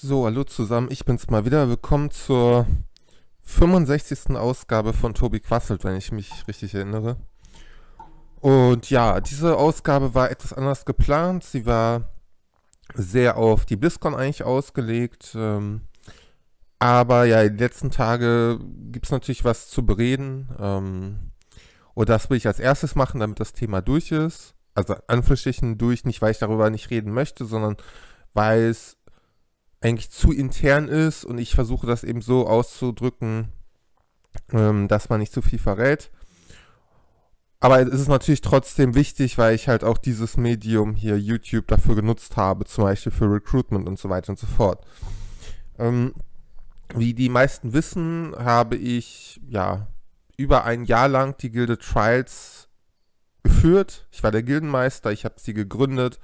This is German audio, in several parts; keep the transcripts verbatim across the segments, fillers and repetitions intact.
So, hallo zusammen, ich bin's mal wieder. Willkommen zur fünfundsechzigsten Ausgabe von Tobi Quasselt, wenn ich mich richtig erinnere. Und ja, diese Ausgabe war etwas anders geplant. Sie war sehr auf die BlizzCon eigentlich ausgelegt. Ähm, aber ja, die letzten Tage gibt es natürlich was zu bereden. Ähm, und das will ich als erstes machen, damit das Thema durch ist. Also Anführungsstrichen durch, nicht weil ich darüber nicht reden möchte, sondern weil es eigentlich zu intern ist und ich versuche das eben so auszudrücken, ähm, dass man nicht zu viel verrät. Aber es ist natürlich trotzdem wichtig, weil ich halt auch dieses Medium hier YouTube dafür genutzt habe, zum Beispiel für Recruitment und so weiter und so fort. Ähm, wie die meisten wissen, habe ich ja über ein Jahr lang die Gilde Trials geführt. Ich war der Gildenmeister, ich habe sie gegründet,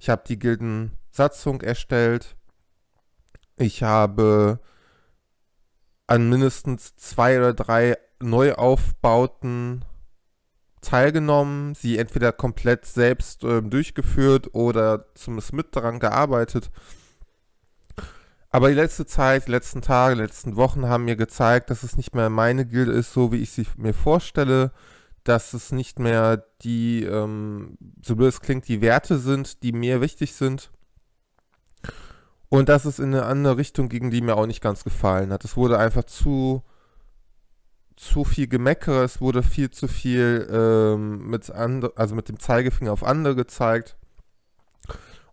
ich habe die Gildensatzung erstellt. Ich habe an mindestens zwei oder drei Neuaufbauten teilgenommen, sie entweder komplett selbst äh, durchgeführt oder zumindest mit daran gearbeitet. Aber die letzte Zeit, die letzten Tage, die letzten Wochen haben mir gezeigt, dass es nicht mehr meine Gilde ist, so wie ich sie mir vorstelle, dass es nicht mehr die, ähm, so blöd es klingt, die Werte sind, die mir wichtig sind. Und das ist in eine andere Richtung, gegen die mir auch nicht ganz gefallen hat. Es wurde einfach zu, zu viel Gemeckere, es wurde viel zu viel ähm, mit, also mit dem Zeigefinger auf andere gezeigt.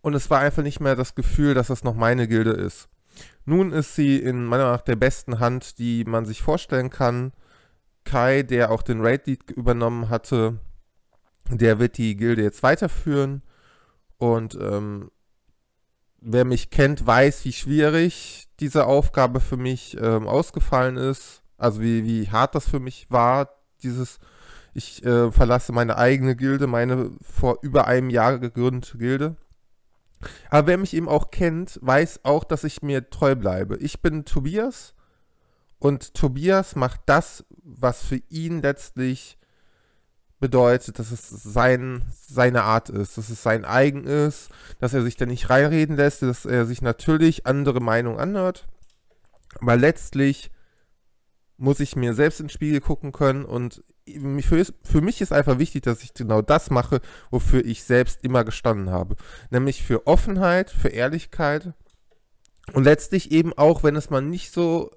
Und es war einfach nicht mehr das Gefühl, dass das noch meine Gilde ist. Nun ist sie in meiner Meinung nach der besten Hand, die man sich vorstellen kann. Kai, der auch den Raid-Lead übernommen hatte, der wird die Gilde jetzt weiterführen. Und ähm, wer mich kennt, weiß, wie schwierig diese Aufgabe für mich ähm, ausgefallen ist. Also wie, wie hart das für mich war. Dieses, ich äh, verlasse meine eigene Gilde, meine vor über einem Jahr gegründete Gilde. Aber wer mich eben auch kennt, weiß auch, dass ich mir treu bleibe. Ich bin Tobias und Tobias macht das, was für ihn letztlich bedeutet, dass es sein, seine Art ist, dass es sein eigen ist, dass er sich da nicht reinreden lässt, dass er sich natürlich andere Meinungen anhört. Aber letztlich muss ich mir selbst in den Spiegel gucken können und für, für mich ist einfach wichtig, dass ich genau das mache, wofür ich selbst immer gestanden habe. Nämlich für Offenheit, für Ehrlichkeit und letztlich eben auch, wenn es mal nicht so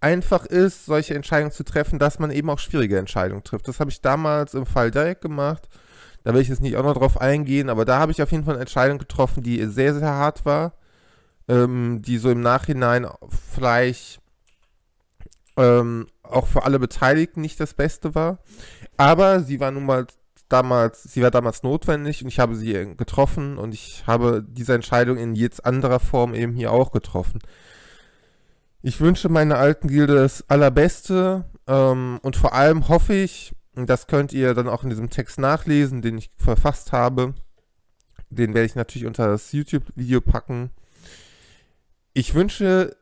einfach ist, solche Entscheidungen zu treffen, dass man eben auch schwierige Entscheidungen trifft. Das habe ich damals im Fall Direkt gemacht. Da will ich jetzt nicht auch noch drauf eingehen, aber da habe ich auf jeden Fall eine Entscheidung getroffen, die sehr, sehr hart war, ähm, die so im Nachhinein vielleicht ähm, auch für alle Beteiligten nicht das Beste war. Aber sie war nun mal damals, sie war damals notwendig und ich habe sie getroffen und ich habe diese Entscheidung in jetzt anderer Form eben hier auch getroffen. Ich wünsche meiner alten Gilde das Allerbeste ähm, und vor allem hoffe ich, und das könnt ihr dann auch in diesem Text nachlesen, den ich verfasst habe, den werde ich natürlich unter das YouTube-Video packen. Ich wünsche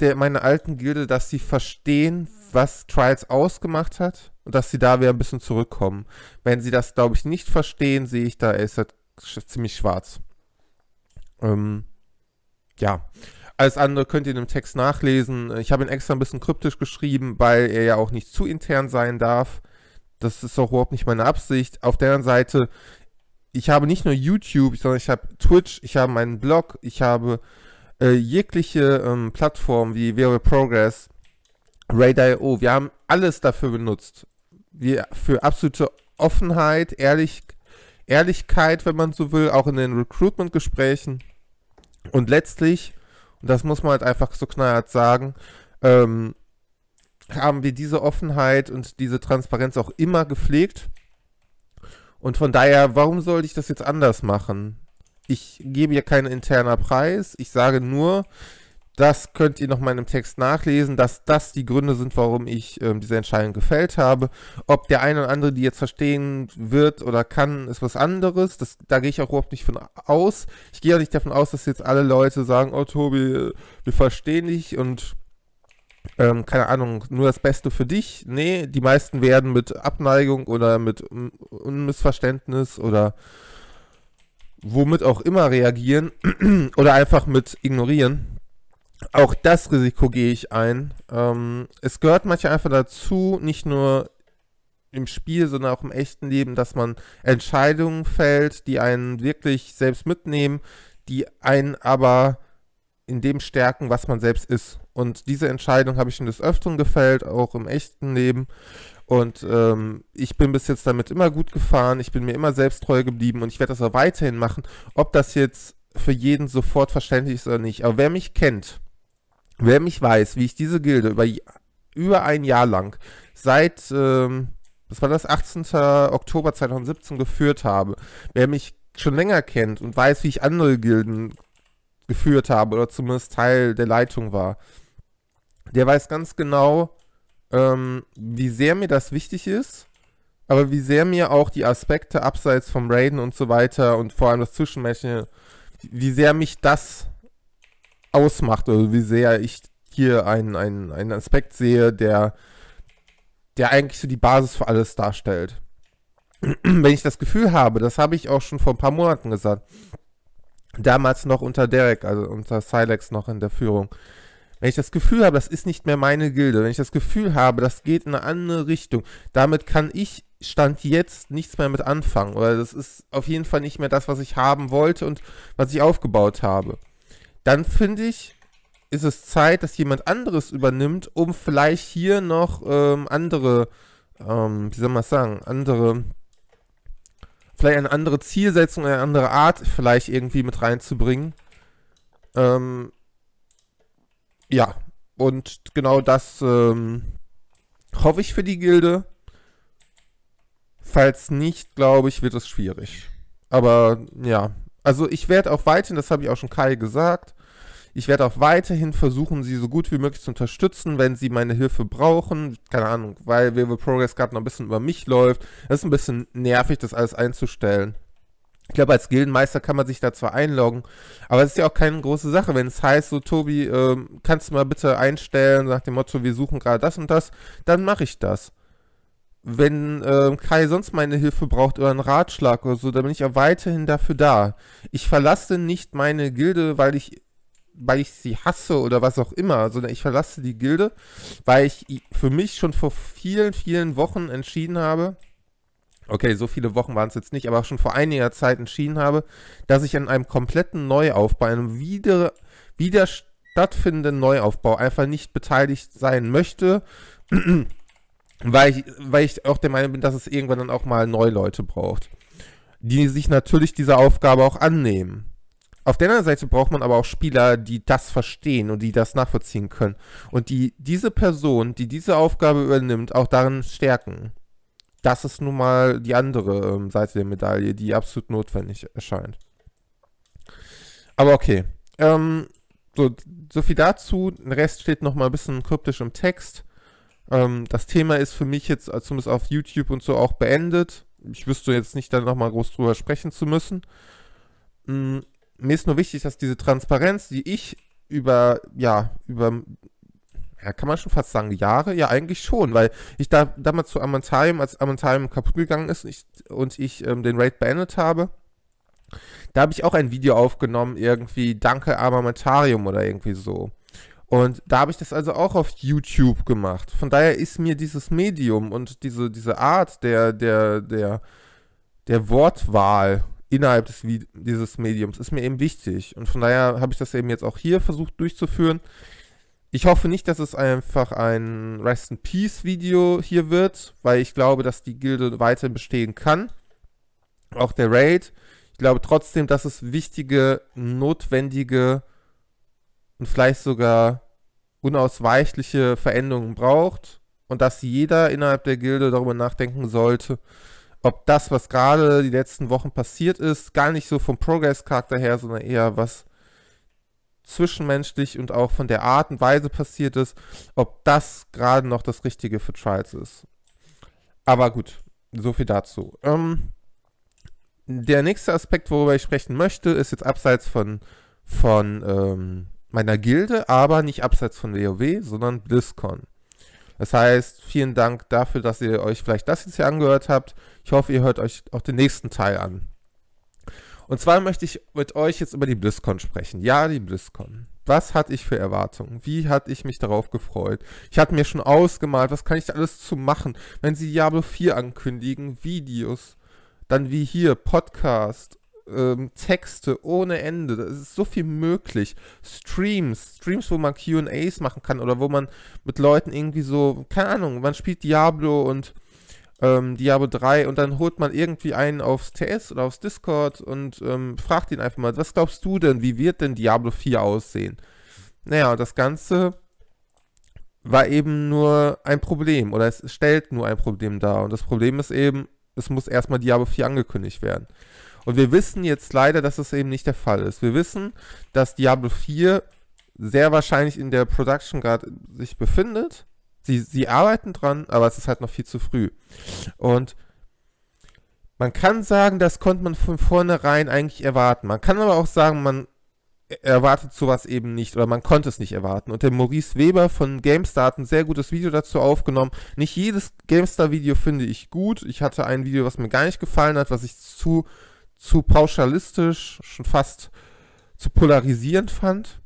der, meiner alten Gilde, dass sie verstehen, was Trials ausgemacht hat und dass sie da wieder ein bisschen zurückkommen. Wenn sie das, glaube ich, nicht verstehen, sehe ich da, ist das ziemlich schwarz. Ähm, ja. Alles andere könnt ihr in dem Text nachlesen. Ich habe ihn extra ein bisschen kryptisch geschrieben, weil er ja auch nicht zu intern sein darf. Das ist auch überhaupt nicht meine Absicht. Auf der anderen Seite, ich habe nicht nur YouTube, sondern ich habe Twitch, ich habe meinen Blog, ich habe äh, jegliche ähm, Plattformen wie WoW Progress, Raid punkt i o. Wir haben alles dafür benutzt. Wir, für absolute Offenheit, Ehrlich, Ehrlichkeit, wenn man so will, auch in den Recruitment-Gesprächen. Und letztlich, das muss man halt einfach so knallhart sagen, ähm, haben wir diese Offenheit und diese Transparenz auch immer gepflegt. Und von daher, warum sollte ich das jetzt anders machen? Ich gebe hier keinen internen Preis. Ich sage nur, das könnt ihr noch mal in einem Text nachlesen, dass das die Gründe sind, warum ich ähm, diese Entscheidung gefällt habe. Ob der eine oder andere die jetzt verstehen wird oder kann, ist was anderes. Das, da gehe ich auch überhaupt nicht von aus. Ich gehe auch nicht davon aus, dass jetzt alle Leute sagen, oh Tobi, wir verstehen dich und ähm, keine Ahnung, nur das Beste für dich. Nee, die meisten werden mit Abneigung oder mit Unmissverständnis oder womit auch immer reagieren oder einfach mit ignorieren. Auch das Risiko gehe ich ein. Ähm, es gehört manchmal einfach dazu, nicht nur im Spiel, sondern auch im echten Leben, dass man Entscheidungen fällt, die einen wirklich selbst mitnehmen, die einen aber in dem stärken, was man selbst ist. Und diese Entscheidung habe ich schon des Öfteren gefällt, auch im echten Leben. Und ähm, ich bin bis jetzt damit immer gut gefahren, ich bin mir immer selbst treu geblieben und ich werde das auch weiterhin machen, ob das jetzt für jeden sofort verständlich ist oder nicht. Aber wer mich kennt, wer mich weiß, wie ich diese Gilde über, über ein Jahr lang, seit, ähm, das war das achtzehnten Oktober zweitausendsiebzehn geführt habe, wer mich schon länger kennt und weiß, wie ich andere Gilden geführt habe oder zumindest Teil der Leitung war, der weiß ganz genau, ähm, wie sehr mir das wichtig ist, aber wie sehr mir auch die Aspekte abseits vom Raiden und so weiter und vor allem das Zwischenmenschliche, wie sehr mich das ausmacht oder wie sehr ich hier einen, einen, einen Aspekt sehe, der, der eigentlich so die Basis für alles darstellt. Wenn ich das Gefühl habe, das habe ich auch schon vor ein paar Monaten gesagt, damals noch unter Derek, also unter Silex noch in der Führung. Wenn ich das Gefühl habe, das ist nicht mehr meine Gilde, wenn ich das Gefühl habe, das geht in eine andere Richtung, damit kann ich Stand jetzt nichts mehr mit anfangen. Oder das ist auf jeden Fall nicht mehr das, was ich haben wollte und was ich aufgebaut habe. Dann finde ich, ist es Zeit, dass jemand anderes übernimmt, um vielleicht hier noch ähm, andere, ähm, wie soll man es sagen, andere... vielleicht eine andere Zielsetzung, eine andere Art vielleicht irgendwie mit reinzubringen. Ähm, ja, und genau das ähm, hoffe ich für die Gilde. Falls nicht, glaube ich, wird es schwierig. Aber ja, also ich werde auch weiterhin, das habe ich auch schon Kai gesagt, ich werde auch weiterhin versuchen, sie so gut wie möglich zu unterstützen, wenn sie meine Hilfe brauchen. Keine Ahnung, weil WoW Progress gerade noch ein bisschen über mich läuft. Das ist ein bisschen nervig, das alles einzustellen. Ich glaube, als Gildenmeister kann man sich da zwar einloggen, aber es ist ja auch keine große Sache, wenn es heißt, so Tobi, ähm, kannst du mal bitte einstellen, nach dem Motto, wir suchen gerade das und das, dann mache ich das. Wenn ähm, Kai sonst meine Hilfe braucht oder einen Ratschlag oder so, dann bin ich auch weiterhin dafür da. Ich verlasse nicht meine Gilde, weil ich weil ich sie hasse oder was auch immer, sondern ich verlasse die Gilde, weil ich für mich schon vor vielen, vielen Wochen entschieden habe, okay, so viele Wochen waren es jetzt nicht, aber schon vor einiger Zeit entschieden habe, dass ich an einem kompletten Neuaufbau, einem wieder, wieder stattfindenden Neuaufbau einfach nicht beteiligt sein möchte, weil ich, weil ich auch der Meinung bin, dass es irgendwann dann auch mal neue Leute braucht, die sich natürlich dieser Aufgabe auch annehmen. Auf der anderen Seite braucht man aber auch Spieler, die das verstehen und die das nachvollziehen können. Und die diese Person, die diese Aufgabe übernimmt, auch darin stärken. Das ist nun mal die andere ähm, Seite der Medaille, die absolut notwendig erscheint. Aber okay. Ähm, so, so viel dazu. Der Rest steht nochmal ein bisschen kryptisch im Text. Ähm, das Thema ist für mich jetzt, zumindest auf YouTube und so, auch beendet. Ich wüsste jetzt nicht, da nochmal groß drüber sprechen zu müssen. Mhm. Mir ist nur wichtig, dass diese Transparenz, die ich über, ja, über, ja, kann man schon fast sagen, Jahre, ja, eigentlich schon, weil ich da damals zu Armamentarium, als Armamentarium kaputt gegangen ist und ich, und ich ähm, den Raid beendet habe, da habe ich auch ein Video aufgenommen, irgendwie, danke Armamentarium oder irgendwie so. Und da habe ich das also auch auf YouTube gemacht. Von daher ist mir dieses Medium und diese, diese Art der, der, der, der Wortwahl innerhalb des, dieses Mediums ist mir eben wichtig. Und von daher habe ich das eben jetzt auch hier versucht durchzuführen. Ich hoffe nicht, dass es einfach ein Rest in Peace Video hier wird, weil ich glaube, dass die Gilde weiter bestehen kann. Auch der Raid. Ich glaube trotzdem, dass es wichtige, notwendige und vielleicht sogar unausweichliche Veränderungen braucht. Und dass jeder innerhalb der Gilde darüber nachdenken sollte, ob das, was gerade die letzten Wochen passiert ist, gar nicht so vom Progress-Charakter her, sondern eher was zwischenmenschlich und auch von der Art und Weise passiert ist, ob das gerade noch das Richtige für Trials ist. Aber gut, so viel dazu. Ähm, der nächste Aspekt, worüber ich sprechen möchte, ist jetzt abseits von, von ähm, meiner Gilde, aber nicht abseits von WoW, sondern BlizzCon. Das heißt, vielen Dank dafür, dass ihr euch vielleicht das jetzt hier angehört habt. Ich hoffe, ihr hört euch auch den nächsten Teil an. Und zwar möchte ich mit euch jetzt über die BlizzCon sprechen. Ja, die BlizzCon. Was hatte ich für Erwartungen? Wie hatte ich mich darauf gefreut? Ich hatte mir schon ausgemalt, was kann ich da alles zu machen? Wenn sie Diablo vier ankündigen, Videos, dann wie hier, Podcast, ähm, Texte ohne Ende. Es ist so viel möglich. Streams, Streams, wo man Q und A's machen kann oder wo man mit Leuten irgendwie so, keine Ahnung, man spielt Diablo und Ähm, Diablo drei und dann holt man irgendwie einen aufs T S oder aufs Discord und ähm, fragt ihn einfach mal, was glaubst du denn, wie wird denn Diablo vier aussehen? Naja, und das Ganze war eben nur ein Problem oder es stellt nur ein Problem dar und das Problem ist eben, es muss erstmal Diablo vier angekündigt werden. Und wir wissen jetzt leider, dass es eben nicht der Fall ist. Wir wissen, dass Diablo vier sehr wahrscheinlich in der Production gerade sich befindet. Sie, sie arbeiten dran, aber es ist halt noch viel zu früh. Und man kann sagen, das konnte man von vornherein eigentlich erwarten. Man kann aber auch sagen, man erwartet sowas eben nicht oder man konnte es nicht erwarten. Und der Maurice Weber von GameStar hat ein sehr gutes Video dazu aufgenommen. Nicht jedes GameStar-Video finde ich gut. Ich hatte ein Video, was mir gar nicht gefallen hat, was ich zu, zu pauschalistisch, schon fast zu polarisierend fand.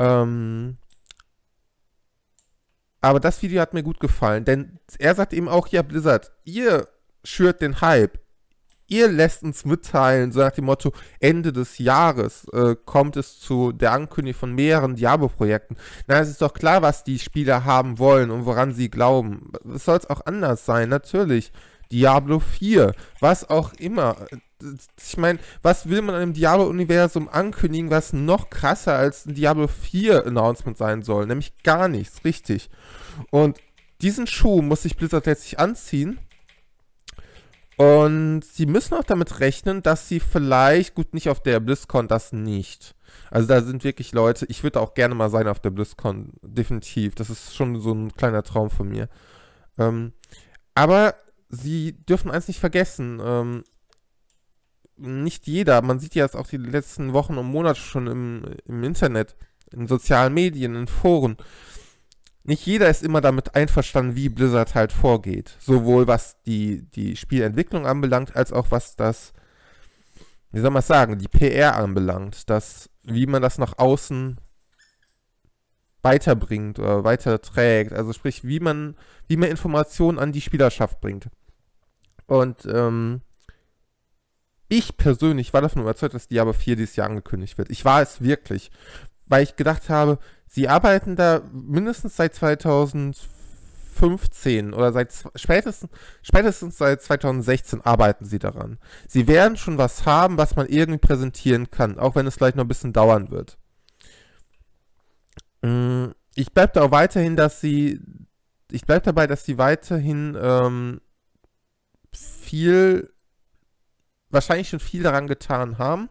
Ähm... Aber das Video hat mir gut gefallen, denn er sagt eben auch, ja Blizzard, ihr schürt den Hype, ihr lässt uns mitteilen, so nach dem Motto, Ende des Jahres äh, kommt es zu der Ankündigung von mehreren Diablo-Projekten. Na, es ist doch klar, was die Spieler haben wollen und woran sie glauben. Es soll es auch anders sein, natürlich. Diablo vier, was auch immer. Ich meine, was will man an einem Diablo-Universum ankündigen, was noch krasser als ein Diablo vier-Announcement sein soll? Nämlich gar nichts, richtig. Und diesen Schuh muss sich Blizzard letztlich anziehen. Und sie müssen auch damit rechnen, dass sie vielleicht, gut, nicht auf der BlizzCon, das nicht. Also da sind wirklich Leute, ich würde auch gerne mal sein auf der BlizzCon, definitiv. Das ist schon so ein kleiner Traum von mir. Ähm, aber sie dürfen eins nicht vergessen, ähm, nicht jeder, man sieht ja jetzt auch die letzten Wochen und Monate schon im, im Internet, in sozialen Medien, in Foren, nicht jeder ist immer damit einverstanden, wie Blizzard halt vorgeht. Sowohl was die, die Spielentwicklung anbelangt, als auch was das, wie soll man es sagen, die P R anbelangt, dass, wie man das nach außen weiterbringt oder weiterträgt, also sprich, wie man, wie man Informationen an die Spielerschaft bringt. Und ähm, ich persönlich war davon überzeugt, dass Diablo vier dieses Jahr angekündigt wird. Ich war es wirklich, weil ich gedacht habe, sie arbeiten da mindestens seit zweitausendfünfzehn oder seit spätestens, spätestens seit zweitausendsechzehn arbeiten sie daran. Sie werden schon was haben, was man irgendwie präsentieren kann, auch wenn es vielleicht noch ein bisschen dauern wird. Ich bleibe da auch weiterhin, dass sie, ich bleibe dabei, dass sie weiterhin ähm, viel, wahrscheinlich schon viel daran getan haben,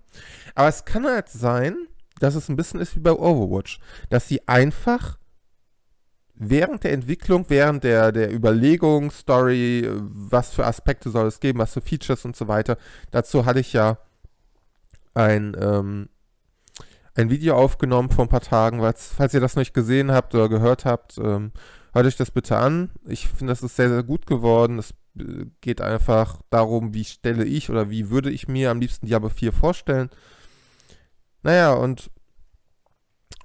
aber es kann halt sein, dass es ein bisschen ist wie bei Overwatch, dass sie einfach während der Entwicklung, während der, der Überlegung, Story, was für Aspekte soll es geben, was für Features und so weiter, dazu hatte ich ja ein, ähm, ein Video aufgenommen vor ein paar Tagen, falls ihr das noch nicht gesehen habt oder gehört habt, ähm, hört euch das bitte an. Ich finde, das ist sehr, sehr gut geworden. Es äh, geht einfach darum, wie stelle ich oder wie würde ich mir am liebsten Diablo vier vorstellen. Naja, und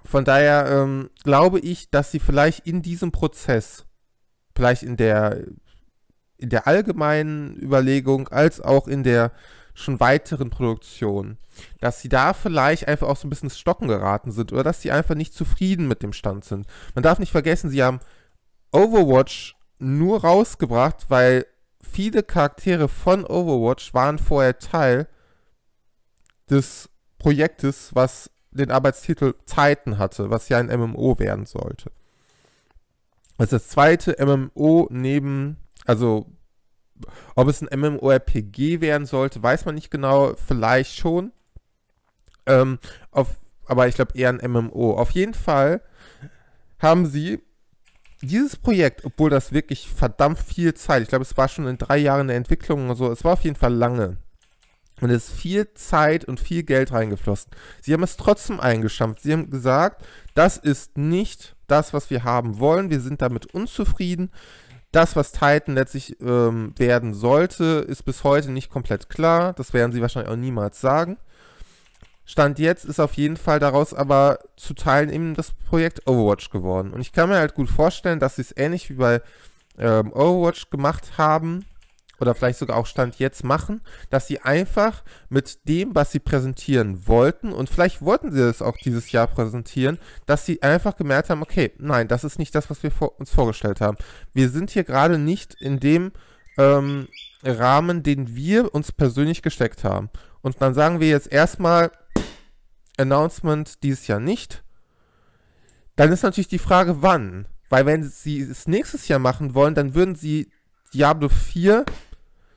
von daher ähm, glaube ich, dass sie vielleicht in diesem Prozess, vielleicht in der, in der allgemeinen Überlegung, als auch in der schon weiteren Produktionen, dass sie da vielleicht einfach auch so ein bisschen ins Stocken geraten sind oder dass sie einfach nicht zufrieden mit dem Stand sind. Man darf nicht vergessen, sie haben Overwatch nur rausgebracht, weil viele Charaktere von Overwatch waren vorher Teil des Projektes, was den Arbeitstitel Titan hatte, was ja ein M M O werden sollte. Das ist das zweite M M O neben, also ob es ein MMORPG werden sollte, weiß man nicht genau, vielleicht schon. Ähm, auf, aber ich glaube eher ein M M O. Auf jeden Fall haben sie dieses Projekt, obwohl das wirklich verdammt viel Zeit, ich glaube es war schon in drei Jahren der Entwicklung und so, es war auf jeden Fall lange. Und es ist viel Zeit und viel Geld reingeflossen. Sie haben es trotzdem eingeschampft. Sie haben gesagt, das ist nicht das, was wir haben wollen. Wir sind damit unzufrieden. Das, was Titan letztlich ähm, werden sollte, ist bis heute nicht komplett klar. Das werden sie wahrscheinlich auch niemals sagen. Stand jetzt ist auf jeden Fall daraus aber zu Teilen eben das Projekt Overwatch geworden. Und ich kann mir halt gut vorstellen, dass sie es ähnlich wie bei ähm, Overwatch gemacht haben, oder vielleicht sogar auch Stand jetzt machen, dass sie einfach mit dem, was sie präsentieren wollten, und vielleicht wollten sie das auch dieses Jahr präsentieren, dass sie einfach gemerkt haben, okay, nein, das ist nicht das, was wir vor, uns vorgestellt haben. Wir sind hier gerade nicht in dem ähm, Rahmen, den wir uns persönlich gesteckt haben. Und dann sagen wir jetzt erstmal, Announcement dieses Jahr nicht. Dann ist natürlich die Frage, wann? Weil wenn sie es nächstes Jahr machen wollen, dann würden sie Diablo vier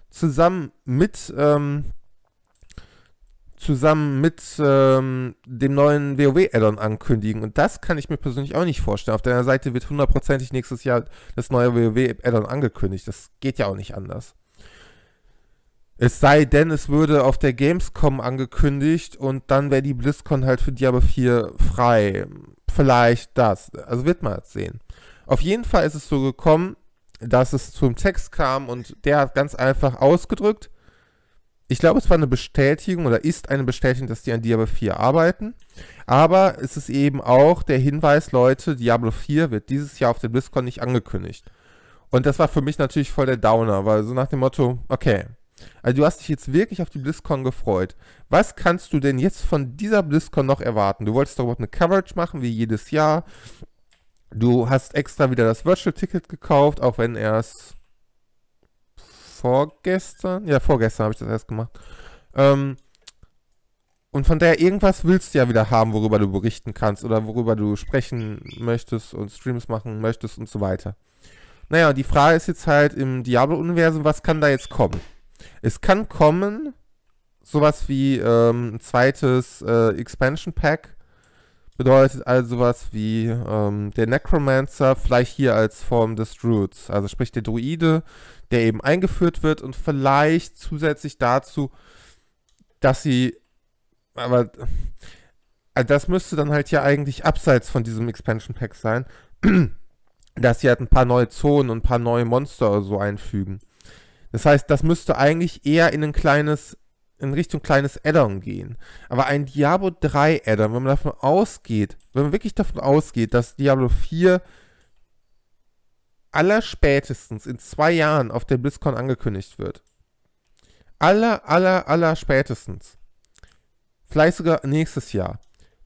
zusammen mit ähm, zusammen mit ähm, dem neuen WoW-Add-on ankündigen. Und das kann ich mir persönlich auch nicht vorstellen. Auf der Seite wird hundertprozentig nächstes Jahr das neue WoW-Add-on angekündigt. Das geht ja auch nicht anders. Es sei denn, es würde auf der Gamescom angekündigt und dann wäre die BlizzCon halt für Diablo vier frei. Vielleicht das. Also wird man jetzt sehen. Auf jeden Fall ist es so gekommen, dass es zum Text kam und der hat ganz einfach ausgedrückt, ich glaube, es war eine Bestätigung oder ist eine Bestätigung, dass die an Diablo vier arbeiten, aber es ist eben auch der Hinweis, Leute, Diablo vier wird dieses Jahr auf der BlizzCon nicht angekündigt. Und das war für mich natürlich voll der Downer, weil so nach dem Motto, okay, also du hast dich jetzt wirklich auf die BlizzCon gefreut. Was kannst du denn jetzt von dieser BlizzCon noch erwarten? Du wolltest doch überhaupt eine Coverage machen, wie jedes Jahr. Du hast extra wieder das Virtual-Ticket gekauft, auch wenn erst vorgestern, ja vorgestern habe ich das erst gemacht. Ähm, und von daher, irgendwas willst du ja wieder haben, worüber du berichten kannst oder worüber du sprechen möchtest und Streams machen möchtest und so weiter. Naja, und die Frage ist jetzt halt im Diablo-Universum, was kann da jetzt kommen? Es kann kommen sowas wie ähm, ein zweites äh, Expansion-Pack. Bedeutet also sowas wie ähm, der Necromancer, vielleicht hier als Form des Druids. Also sprich der Druide, der eben eingeführt wird und vielleicht zusätzlich dazu, dass sie, aber also das müsste dann halt ja eigentlich abseits von diesem Expansion Pack sein, dass sie halt ein paar neue Zonen und ein paar neue Monster oder so einfügen. Das heißt, das müsste eigentlich eher in ein kleines in Richtung kleines Add-on gehen. Aber ein Diablo drei Add-on, wenn man davon ausgeht, wenn man wirklich davon ausgeht, dass Diablo vier allerspätestens in zwei Jahren auf der BlizzCon angekündigt wird. Aller, aller, aller spätestens. Vielleicht sogar nächstes Jahr.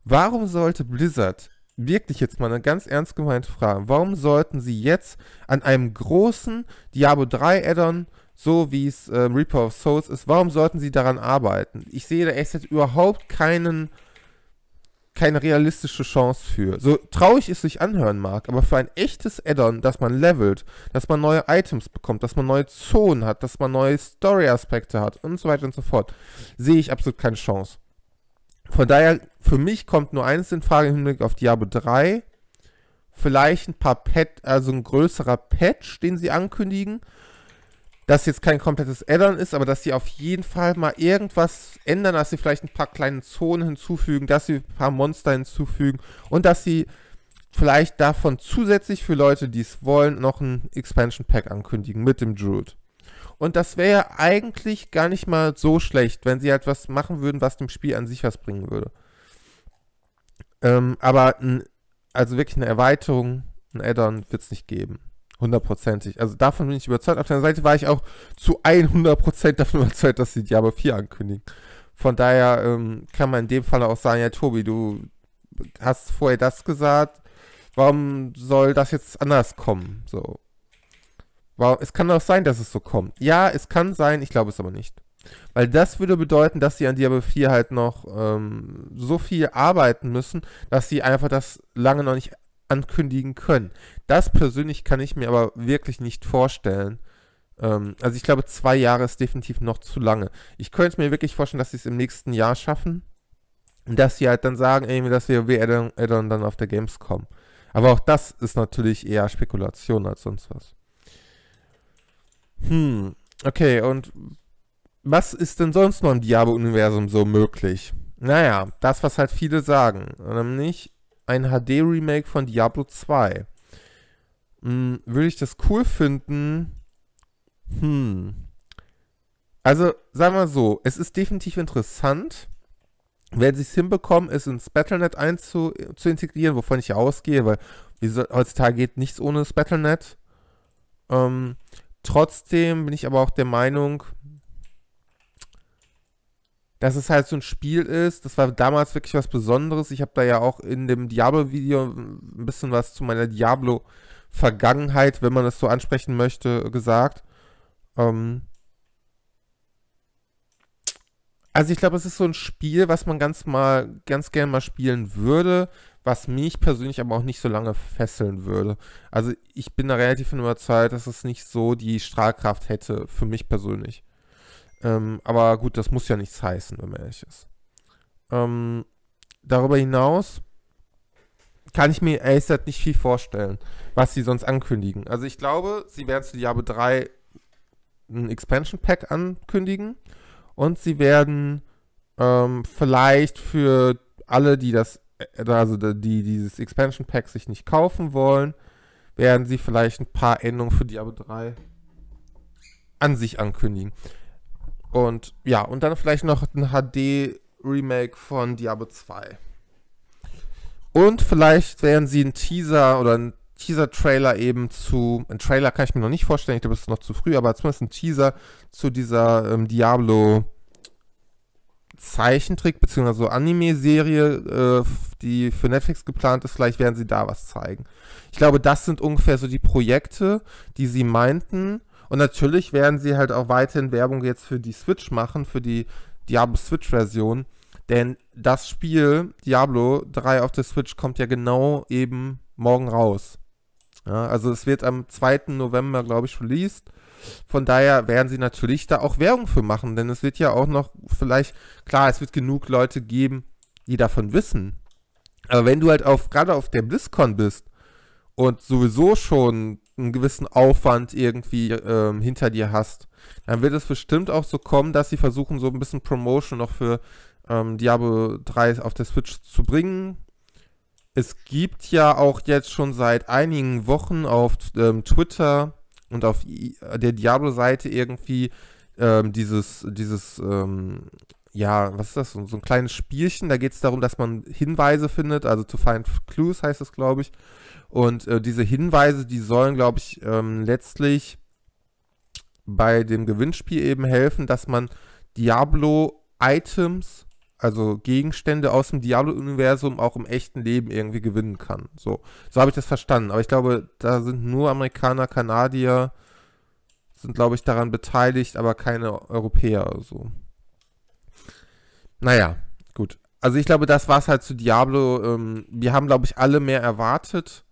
Warum sollte Blizzard, wirklich jetzt mal eine ganz ernst gemeinte Frage, warum sollten sie jetzt an einem großen Diablo drei Add-on, so wie es äh, Reaper of Souls ist, warum sollten sie daran arbeiten? Ich sehe da echt überhaupt keinen, keine realistische Chance für. So traurig es sich anhören mag, aber für ein echtes Add-on, dass man levelt, dass man neue Items bekommt, dass man neue Zonen hat, dass man neue Story-Aspekte hat und so weiter und so fort, sehe ich absolut keine Chance. Von daher, für mich kommt nur eines in Frage im Hinblick auf Diablo drei, vielleicht ein paar Patch, also ein größerer Patch, den sie ankündigen, dass jetzt kein komplettes Add-on ist, aber dass sie auf jeden Fall mal irgendwas ändern, dass sie vielleicht ein paar kleine Zonen hinzufügen, dass sie ein paar Monster hinzufügen und dass sie vielleicht davon zusätzlich für Leute, die es wollen, noch ein Expansion Pack ankündigen mit dem Druid. Und das wäre ja eigentlich gar nicht mal so schlecht, wenn sie halt was machen würden, was dem Spiel an sich was bringen würde. Ähm, aber ein, also wirklich eine Erweiterung, ein Add-on wird es nicht geben. Hundertprozentig. Also davon bin ich überzeugt. Auf der anderen Seite war ich auch zu hundert Prozent davon überzeugt, dass sie Diablo vier ankündigen. Von daher ähm, kann man in dem Fall auch sagen, ja Tobi, du hast vorher das gesagt, warum soll das jetzt anders kommen? So. Es kann auch sein, dass es so kommt. Ja, es kann sein, ich glaube es aber nicht. Weil das würde bedeuten, dass sie an Diablo vier halt noch ähm, so viel arbeiten müssen, dass sie einfach das lange noch nicht ankündigen können. Das persönlich kann ich mir aber wirklich nicht vorstellen. Ähm, also ich glaube, zwei Jahre ist definitiv noch zu lange. Ich könnte mir wirklich vorstellen, dass sie es im nächsten Jahr schaffen und dass sie halt dann sagen, irgendwie, dass wir W W E-Add-on dann auf der Gamescom. Aber auch das ist natürlich eher Spekulation als sonst was. Hm, okay, und was ist denn sonst noch im Diablo-Universum so möglich? Naja, das, was halt viele sagen, nämlich ein H D-Remake von Diablo zwei. würde ich das cool finden? Hm. Also, sagen wir mal so, es ist definitiv interessant, wenn sie es hinbekommen, es ins Battle Punkt net einzu, zu integrieren, wovon ich ja ausgehe, weil so, heutzutage geht nichts ohne das Battle Punkt net. Ähm, trotzdem bin ich aber auch der Meinung, dass es halt so ein Spiel ist. Das war damals wirklich was Besonderes. Ich habe da ja auch in dem Diablo-Video ein bisschen was zu meiner Diablo-Vergangenheit, wenn man das so ansprechen möchte, gesagt. Ähm also ich glaube, es ist so ein Spiel, was man ganz mal, ganz gerne mal spielen würde, was mich persönlich aber auch nicht so lange fesseln würde. Also ich bin da relativ überzeugt, dass es nicht so die Strahlkraft hätte, für mich persönlich. Ähm, aber gut, das muss ja nichts heißen, wenn man ehrlich ist. Ähm, darüber hinaus kann ich mir ehrlich gesagt nicht viel vorstellen, was sie sonst ankündigen. Also ich glaube, sie werden zu Diablo drei ein Expansion Pack ankündigen und sie werden ähm, vielleicht für alle, die das, also die dieses Expansion Pack sich nicht kaufen wollen, werden sie vielleicht ein paar Änderungen für Diablo drei an sich ankündigen. Und ja, und dann vielleicht noch ein H D-Remake von Diablo zwei. Und vielleicht werden sie einen Teaser oder einen Teaser-Trailer eben zu... Ein Trailer kann ich mir noch nicht vorstellen, ich glaube, es ist noch zu früh, aber zumindest ein Teaser zu dieser ähm, Diablo-Zeichentrick- bzw. Anime-Serie, äh, die für Netflix geplant ist. Vielleicht werden sie da was zeigen. Ich glaube, das sind ungefähr so die Projekte, die sie meinten. Und natürlich werden sie halt auch weiterhin Werbung jetzt für die Switch machen, für die Diablo-Switch-Version. Denn das Spiel, Diablo drei auf der Switch, kommt ja genau eben morgen raus. Ja, also es wird am zweiten November, glaube ich, released. Von daher werden sie natürlich da auch Werbung für machen. Denn es wird ja auch noch vielleicht, klar, es wird genug Leute geben, die davon wissen. Aber wenn du halt auf, gerade auf der BlizzCon bist und sowieso schon einen gewissen Aufwand irgendwie ähm, hinter dir hast, dann wird es bestimmt auch so kommen, dass sie versuchen, so ein bisschen Promotion noch für ähm, Diablo drei auf der Switch zu bringen. Es gibt ja auch jetzt schon seit einigen Wochen auf ähm, Twitter und auf der Diablo-Seite irgendwie ähm, dieses, dieses ähm, ja, was ist das, so ein kleines Spielchen, da geht es darum, dass man Hinweise findet, also to find clues heißt es, glaube ich. Und äh, diese Hinweise, die sollen, glaube ich, ähm, letztlich bei dem Gewinnspiel eben helfen, dass man Diablo-Items, also Gegenstände aus dem Diablo-Universum, auch im echten Leben irgendwie gewinnen kann. So, so habe ich das verstanden. Aber ich glaube, da sind nur Amerikaner, Kanadier, sind, glaube ich, daran beteiligt, aber keine Europäer oder so. Naja, gut. Also ich glaube, das war es halt zu Diablo. Ähm, wir haben, glaube ich, alle mehr erwartet.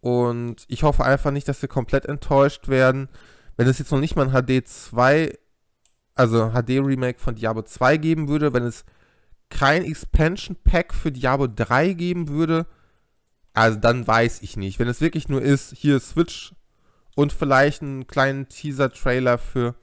Und ich hoffe einfach nicht, dass wir komplett enttäuscht werden. Wenn es jetzt noch nicht mal ein H D zwei, also H D-Remake von Diablo zwei geben würde, wenn es kein Expansion-Pack für Diablo drei geben würde, also dann weiß ich nicht. Wenn es wirklich nur ist, hier Switch und vielleicht einen kleinen Teaser-Trailer für...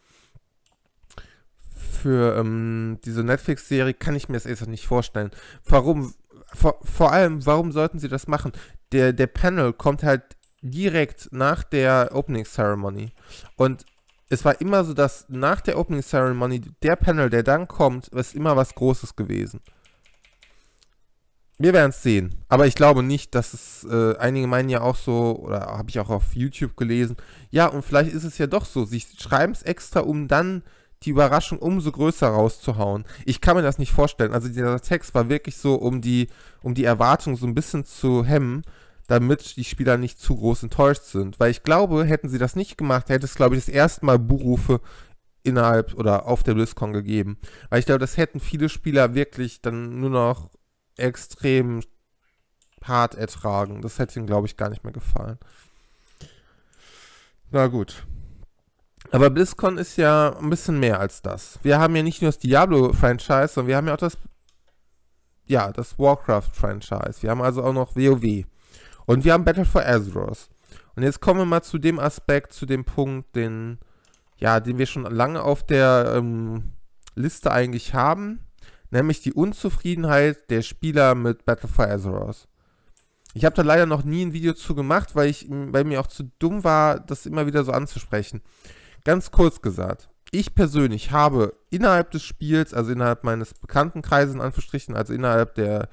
für ähm, diese Netflix-Serie, kann ich mir das jetzt nicht vorstellen. Warum, vor, vor allem, warum sollten sie das machen? Der, der Panel kommt halt direkt nach der Opening Ceremony. Und es war immer so, dass nach der Opening Ceremony der Panel, der dann kommt, ist immer was Großes gewesen. Wir werden es sehen. Aber ich glaube nicht, dass es, äh, einige meinen ja auch so, oder habe ich auch auf YouTube gelesen, ja, und vielleicht ist es ja doch so, sie schreiben es extra, um dann die Überraschung umso größer rauszuhauen. Ich kann mir das nicht vorstellen. Also dieser Text war wirklich so, um die, um die Erwartung so ein bisschen zu hemmen, damit die Spieler nicht zu groß enttäuscht sind. Weil ich glaube, hätten sie das nicht gemacht, hätte es, glaube ich, das erste Mal Buhrufe innerhalb oder auf der BlizzCon gegeben. Weil ich glaube, das hätten viele Spieler wirklich dann nur noch extrem hart ertragen. Das hätte ihnen, glaube ich, gar nicht mehr gefallen. Na gut. Aber BlizzCon ist ja ein bisschen mehr als das. Wir haben ja nicht nur das Diablo-Franchise, sondern wir haben ja auch das, ja, das Warcraft-Franchise. Wir haben also auch noch WoW. Und wir haben Battle for Azeroth. Und jetzt kommen wir mal zu dem Aspekt, zu dem Punkt, den, ja, den wir schon lange auf der ähm, Liste eigentlich haben. Nämlich die Unzufriedenheit der Spieler mit Battle for Azeroth. Ich habe da leider noch nie ein Video zu gemacht, weil ich, weil mir auch zu dumm war, das immer wieder so anzusprechen. Ganz kurz gesagt, ich persönlich habe innerhalb des Spiels, also innerhalb meines Bekanntenkreises in Anführungsstrichen, also innerhalb der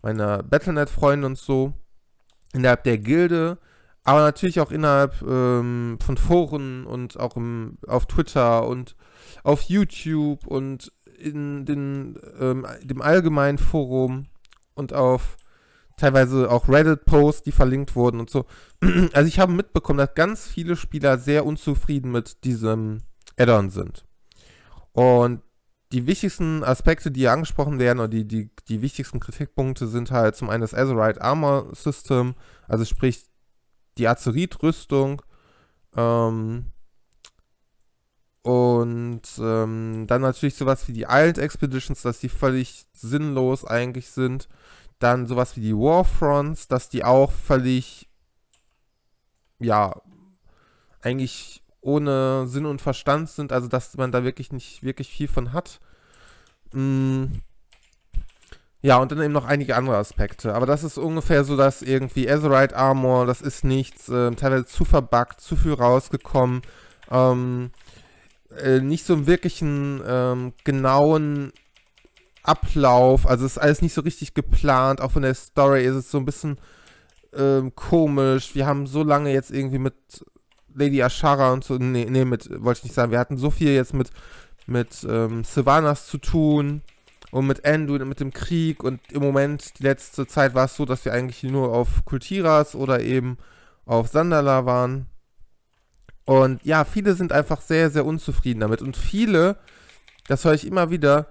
meiner Battle Punkt net-Freunde und so, innerhalb der Gilde, aber natürlich auch innerhalb ähm, von Foren und auch im, auf Twitter und auf YouTube und in den, ähm, dem allgemeinen Forum und auf teilweise auch Reddit-Posts, die verlinkt wurden und so. Also ich habe mitbekommen, dass ganz viele Spieler sehr unzufrieden mit diesem Add-on sind. Und die wichtigsten Aspekte, die hier angesprochen werden, oder die, die, die wichtigsten Kritikpunkte sind halt zum einen das Azerite Armor System, also sprich die Azerite-Rüstung, ähm, und ähm, dann natürlich sowas wie die Island Expeditions, dass die völlig sinnlos eigentlich sind. Dann sowas wie die Warfronts, dass die auch völlig, ja, eigentlich ohne Sinn und Verstand sind, also dass man da wirklich nicht wirklich viel von hat. Mhm. Ja, und dann eben noch einige andere Aspekte. Aber das ist ungefähr so, dass irgendwie Azerite Armor, das ist nichts, äh, teilweise zu verbuggt, zu viel rausgekommen, ähm, äh, nicht so einen wirklichen ähm, genauen Ablauf, also ist alles nicht so richtig geplant, auch von der Story ist es so ein bisschen ähm, komisch. Wir haben so lange jetzt irgendwie mit Lady Azshara und so, nee, nee, mit, wollte ich nicht sagen, wir hatten so viel jetzt mit, mit ähm, Sylvanas zu tun und mit Anduin und mit dem Krieg, und im Moment, die letzte Zeit war es so, dass wir eigentlich nur auf Kultiras oder eben auf Zandalar waren. Und ja, viele sind einfach sehr, sehr unzufrieden damit. Und viele, das höre ich immer wieder,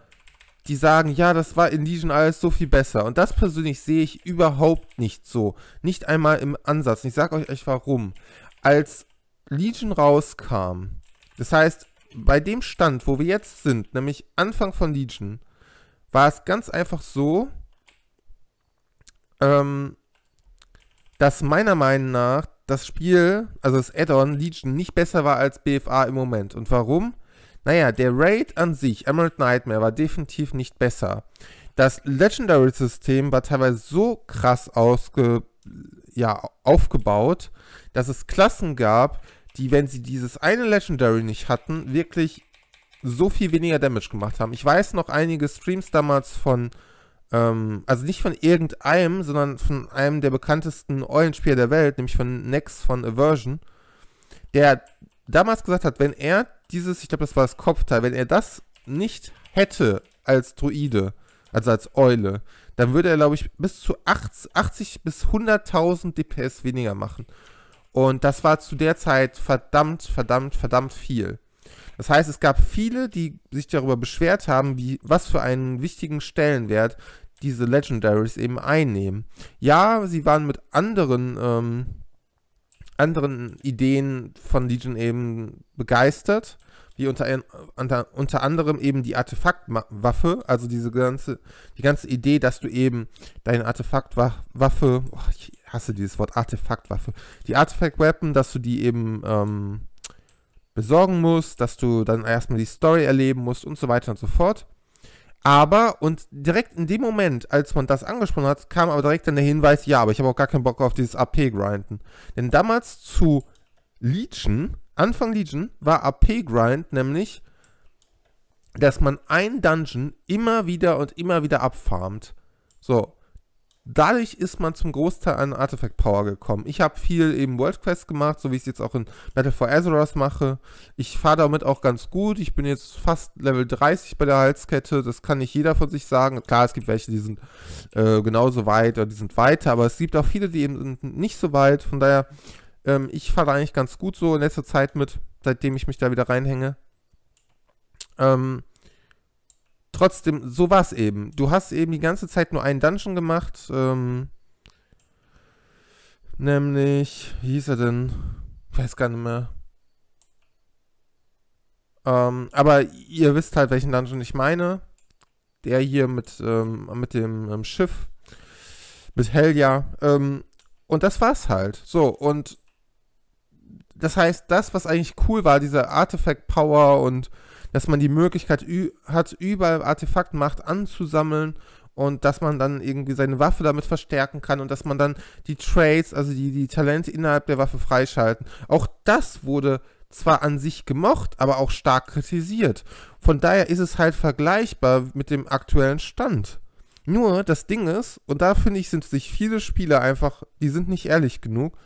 die sagen, ja, das war in Legion alles so viel besser. Und das persönlich sehe ich überhaupt nicht so. Nicht einmal im Ansatz. Und ich sage euch echt warum. Als Legion rauskam, das heißt, bei dem Stand, wo wir jetzt sind, nämlich Anfang von Legion, war es ganz einfach so, ähm, dass meiner Meinung nach das Spiel, also das Add-on Legion, nicht besser war als B F A im Moment. Und warum? Naja, der Raid an sich, Emerald Nightmare, war definitiv nicht besser. Das Legendary-System war teilweise so krass ausge, ja, aufgebaut, dass es Klassen gab, die, wenn sie dieses eine Legendary nicht hatten, wirklich so viel weniger Damage gemacht haben. Ich weiß noch einige Streams damals von, ähm, also nicht von irgendeinem, sondern von einem der bekanntesten Eulenspieler der Welt, nämlich von Nex von Aversion, der damals gesagt hat, wenn er dieses, ich glaube, das war das Kopfteil, wenn er das nicht hätte als Druide, also als Eule, dann würde er, glaube ich, bis zu achtzig bis hunderttausend D P S weniger machen. Und das war zu der Zeit verdammt, verdammt, verdammt viel. Das heißt, es gab viele, die sich darüber beschwert haben, wie, was für einen wichtigen Stellenwert diese Legendaries eben einnehmen. Ja, sie waren mit anderen, ähm, anderen Ideen von Legion eben begeistert, wie unter, unter, unter anderem eben die Artefaktwaffe, also diese ganze, die ganze Idee, dass du eben deine Artefaktwaffe, oh, ich hasse dieses Wort Artefaktwaffe, die Artefaktweapon, dass du die eben ähm, besorgen musst, dass du dann erstmal die Story erleben musst und so weiter und so fort. Aber, und direkt in dem Moment, als man das angesprochen hat, kam aber direkt dann der Hinweis, ja, aber ich habe auch gar keinen Bock auf dieses A P-Grinden. Denn damals zu Legion, Anfang Legion, war A P-Grind nämlich, dass man ein Dungeon immer wieder und immer wieder abfarmt. So, dadurch ist man zum Großteil an Artifact-Power gekommen. Ich habe viel eben Worldquest gemacht, so wie ich es jetzt auch in Battle for Azeroth mache. Ich fahre damit auch ganz gut. Ich bin jetzt fast Level dreißig bei der Halskette. Das kann nicht jeder von sich sagen. Klar, es gibt welche, die sind äh, genauso weit oder die sind weiter. Aber es gibt auch viele, die eben nicht so weit. Von daher, ähm, ich fahre eigentlich ganz gut so in letzter Zeit mit, seitdem ich mich da wieder reinhänge. Ähm... Trotzdem, so war es eben. Du hast eben die ganze Zeit nur einen Dungeon gemacht. Ähm, nämlich, wie hieß er denn? Ich weiß gar nicht mehr. Ähm, aber ihr wisst halt, welchen Dungeon ich meine. Der hier mit, ähm, mit dem ähm, Schiff. Mit Helja. Ähm, und das war's halt. So, und das heißt, das, was eigentlich cool war, diese Artifact-Power und dass man die Möglichkeit hat, überall Artefakt-Macht anzusammeln und dass man dann irgendwie seine Waffe damit verstärken kann und dass man dann die Traits, also die, die Talente innerhalb der Waffe freischalten. Auch das wurde zwar an sich gemocht, aber auch stark kritisiert. Von daher ist es halt vergleichbar mit dem aktuellen Stand. Nur, das Ding ist, und da finde ich, sind sich viele Spieler einfach, die sind nicht ehrlich genug,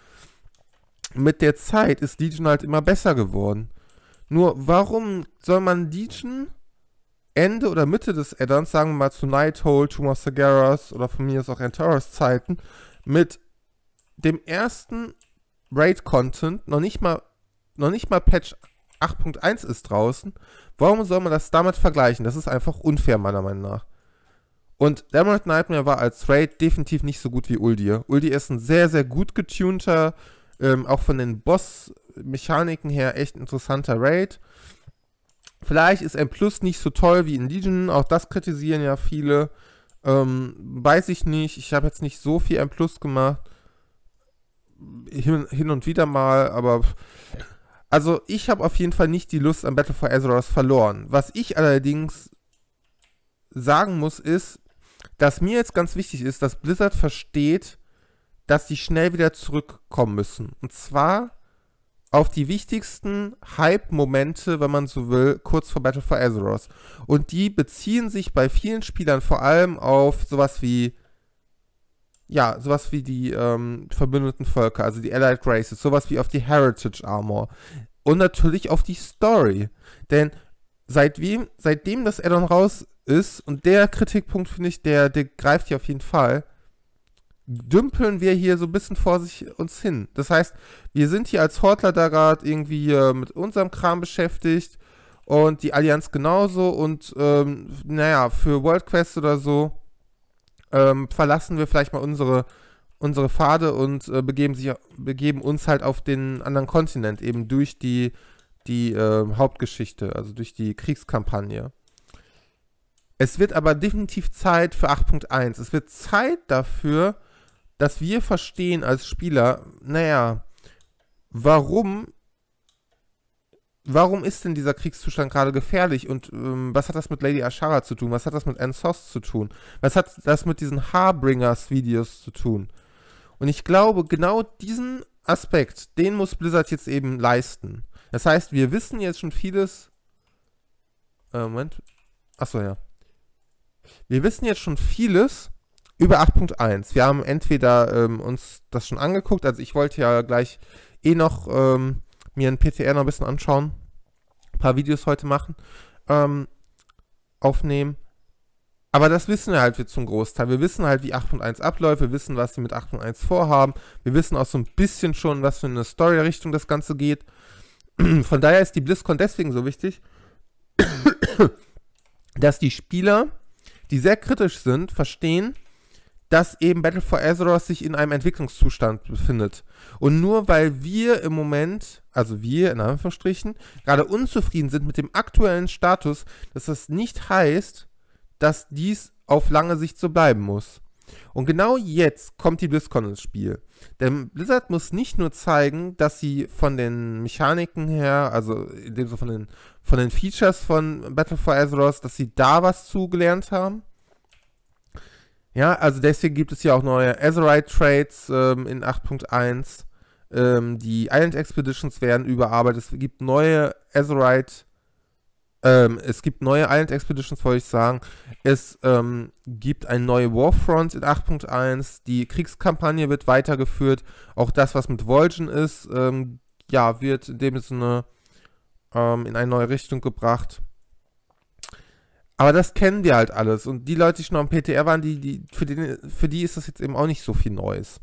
mit der Zeit ist Legion halt immer besser geworden. Nur, warum soll man Legion Ende oder Mitte des Addons, sagen wir mal zu Nighthold, Tomb of Sargeras oder von mir aus auch Antares Zeiten, mit dem ersten Raid-Content, noch nicht mal, noch nicht mal Patch acht Punkt eins ist draußen, warum soll man das damit vergleichen? Das ist einfach unfair, meiner Meinung nach. Und Emerald Nightmare war als Raid definitiv nicht so gut wie Uldir. Uldir ist ein sehr, sehr gut getunter, ähm, auch von den Boss-Mechaniken her echt interessanter Raid. Vielleicht ist M+ nicht so toll wie in Legion, auch das kritisieren ja viele. Ähm, weiß ich nicht, ich habe jetzt nicht so viel M+ gemacht. Hin, hin und wieder mal, aber... Also ich habe auf jeden Fall nicht die Lust an Battle for Azeroth verloren. Was ich allerdings sagen muss ist, dass mir jetzt ganz wichtig ist, dass Blizzard versteht, dass sie schnell wieder zurückkommen müssen. Und zwar auf die wichtigsten Hype-Momente, wenn man so will, kurz vor Battle for Azeroth. Und die beziehen sich bei vielen Spielern vor allem auf sowas wie, ja, sowas wie die ähm, verbündeten Völker, also die Allied Races, sowas wie auf die Heritage Armor. Und natürlich auf die Story. Denn seitdem, seitdem das Addon raus ist, und der Kritikpunkt, finde ich, der, der greift hier auf jeden Fall, dümpeln wir hier so ein bisschen vor sich uns hin. Das heißt, wir sind hier als Hortler da gerade irgendwie hier mit unserem Kram beschäftigt und die Allianz genauso und ähm, naja, für World Quest oder so ähm, verlassen wir vielleicht mal unsere, unsere Pfade und äh, begeben, sich, begeben uns halt auf den anderen Kontinent, eben durch die, die äh, Hauptgeschichte, also durch die Kriegskampagne. Es wird aber definitiv Zeit für acht Punkt eins. Es wird Zeit dafür, dass wir verstehen als Spieler, naja, warum, warum ist denn dieser Kriegszustand gerade gefährlich und ähm, was hat das mit Lady Azshara zu tun? Was hat das mit Nessos zu tun? Was hat das mit diesen Harbringers-Videos zu tun? Und ich glaube, genau diesen Aspekt, den muss Blizzard jetzt eben leisten. Das heißt, wir wissen jetzt schon vieles... Äh, Moment. Achso, ja. Wir wissen jetzt schon vieles über acht Punkt eins. Wir haben entweder ähm, uns das schon angeguckt, also ich wollte ja gleich eh noch ähm, mir ein P T R noch ein bisschen anschauen, ein paar Videos heute machen, ähm, aufnehmen. Aber das wissen wir halt jetzt zum Großteil. Wir wissen halt, wie acht Punkt eins abläuft, wir wissen, was sie mit acht Punkt eins vorhaben, wir wissen auch so ein bisschen schon, was für eine Story-Richtung das Ganze geht. Von daher ist die BlizzCon deswegen so wichtig, dass die Spieler, die sehr kritisch sind, verstehen, dass eben Battle for Azeroth sich in einem Entwicklungszustand befindet. Und nur weil wir im Moment, also wir in Anführungsstrichen, gerade unzufrieden sind mit dem aktuellen Status, dass das nicht heißt, dass dies auf lange Sicht so bleiben muss. Und genau jetzt kommt die BlizzCon ins Spiel. Denn Blizzard muss nicht nur zeigen, dass sie von den Mechaniken her, also in dem so von den, von den Features von Battle for Azeroth, dass sie da was zugelernt haben. Ja, also deswegen gibt es ja auch neue Azerite Trades ähm, in acht Punkt eins. Ähm, die Island Expeditions werden überarbeitet. Es gibt neue Azerite Ähm, es gibt neue Island Expeditions, wollte ich sagen. Es ähm, gibt eine neue Warfront in acht Punkt eins. Die Kriegskampagne wird weitergeführt. Auch das, was mit Vol'jin ist, ähm, ja, wird in dem Sinne ähm, in eine neue Richtung gebracht. Aber das kennen wir halt alles. Und die Leute, die schon am P T R waren, die, die, für, den, für die ist das jetzt eben auch nicht so viel Neues.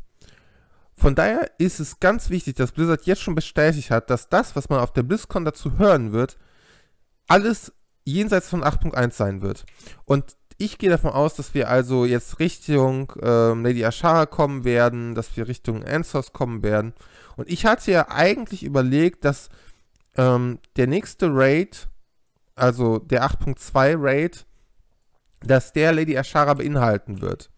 Von daher ist es ganz wichtig, dass Blizzard jetzt schon bestätigt hat, dass das, was man auf der BlizzCon dazu hören wird, alles jenseits von acht Punkt eins sein wird. Und ich gehe davon aus, dass wir also jetzt Richtung ähm, Lady Azshara kommen werden, dass wir Richtung Nessos kommen werden. Und ich hatte ja eigentlich überlegt, dass ähm, der nächste Raid, also der acht Punkt zwei Raid, dass der Lady Azshara beinhalten wird.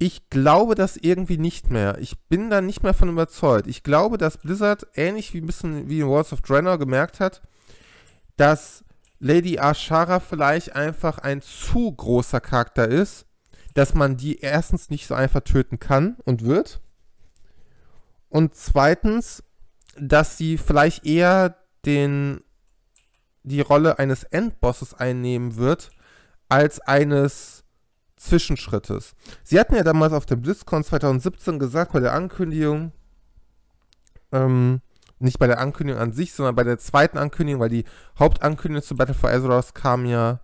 Ich glaube das irgendwie nicht mehr. Ich bin da nicht mehr von überzeugt. Ich glaube, dass Blizzard, ähnlich wie ein bisschen wie in Worlds of Draenor, gemerkt hat, dass Lady Azshara vielleicht einfach ein zu großer Charakter ist, dass man die erstens nicht so einfach töten kann und wird. Und zweitens, dass sie vielleicht eher den, die Rolle eines Endbosses einnehmen wird, als eines Zwischenschrittes. Sie hatten ja damals auf der BlizzCon zwanzig siebzehn gesagt, bei der Ankündigung, ähm, nicht bei der Ankündigung an sich, sondern bei der zweiten Ankündigung, weil die Hauptankündigung zu Battle for Azeroth kam ja...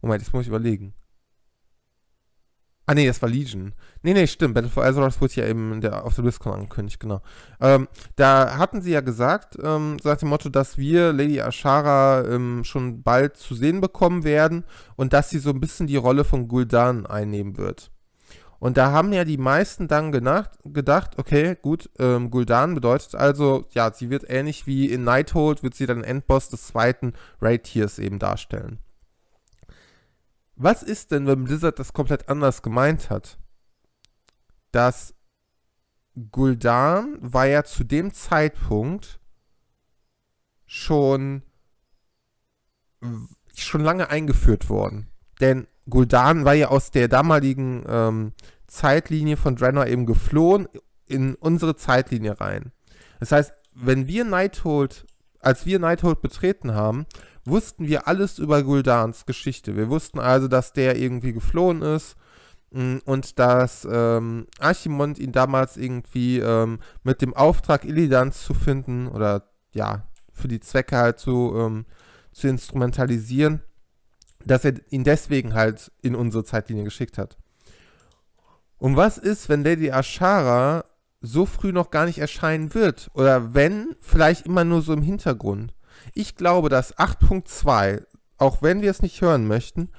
Moment, jetzt muss ich überlegen. Ah ne, das war Legion. Ne, ne, stimmt, Battle for Azeroth wurde ja eben der, auf der BlizzCon angekündigt, genau. Ähm, da hatten sie ja gesagt, ähm, so nach dem Motto, dass wir Lady Azshara ähm, schon bald zu sehen bekommen werden und dass sie so ein bisschen die Rolle von Gul'dan einnehmen wird. Und da haben ja die meisten dann gedacht, okay, gut, ähm, Gul'dan bedeutet also, ja, sie wird ähnlich wie in Nighthold, wird sie dann Endboss des zweiten Raid-Tiers eben darstellen. Was ist denn, wenn Blizzard das komplett anders gemeint hat? Dass Gul'dan war ja zu dem Zeitpunkt schon, schon lange eingeführt worden. Denn Gul'dan war ja aus der damaligen ähm, Zeitlinie von Draenor eben geflohen in unsere Zeitlinie rein. Das heißt, wenn wir Nighthold, als wir Nighthold betreten haben, wussten wir alles über Guldans Geschichte. Wir wussten also, dass der irgendwie geflohen ist und dass ähm, Archimond ihn damals irgendwie ähm, mit dem Auftrag, Illidan zu finden oder ja, für die Zwecke halt zu, ähm, zu instrumentalisieren, dass er ihn deswegen halt in unsere Zeitlinie geschickt hat. Und was ist, wenn Lady Azshara so früh noch gar nicht erscheinen wird? Oder wenn, vielleicht immer nur so im Hintergrund. Ich glaube, dass acht Punkt zwei, auch wenn wir es nicht hören möchten,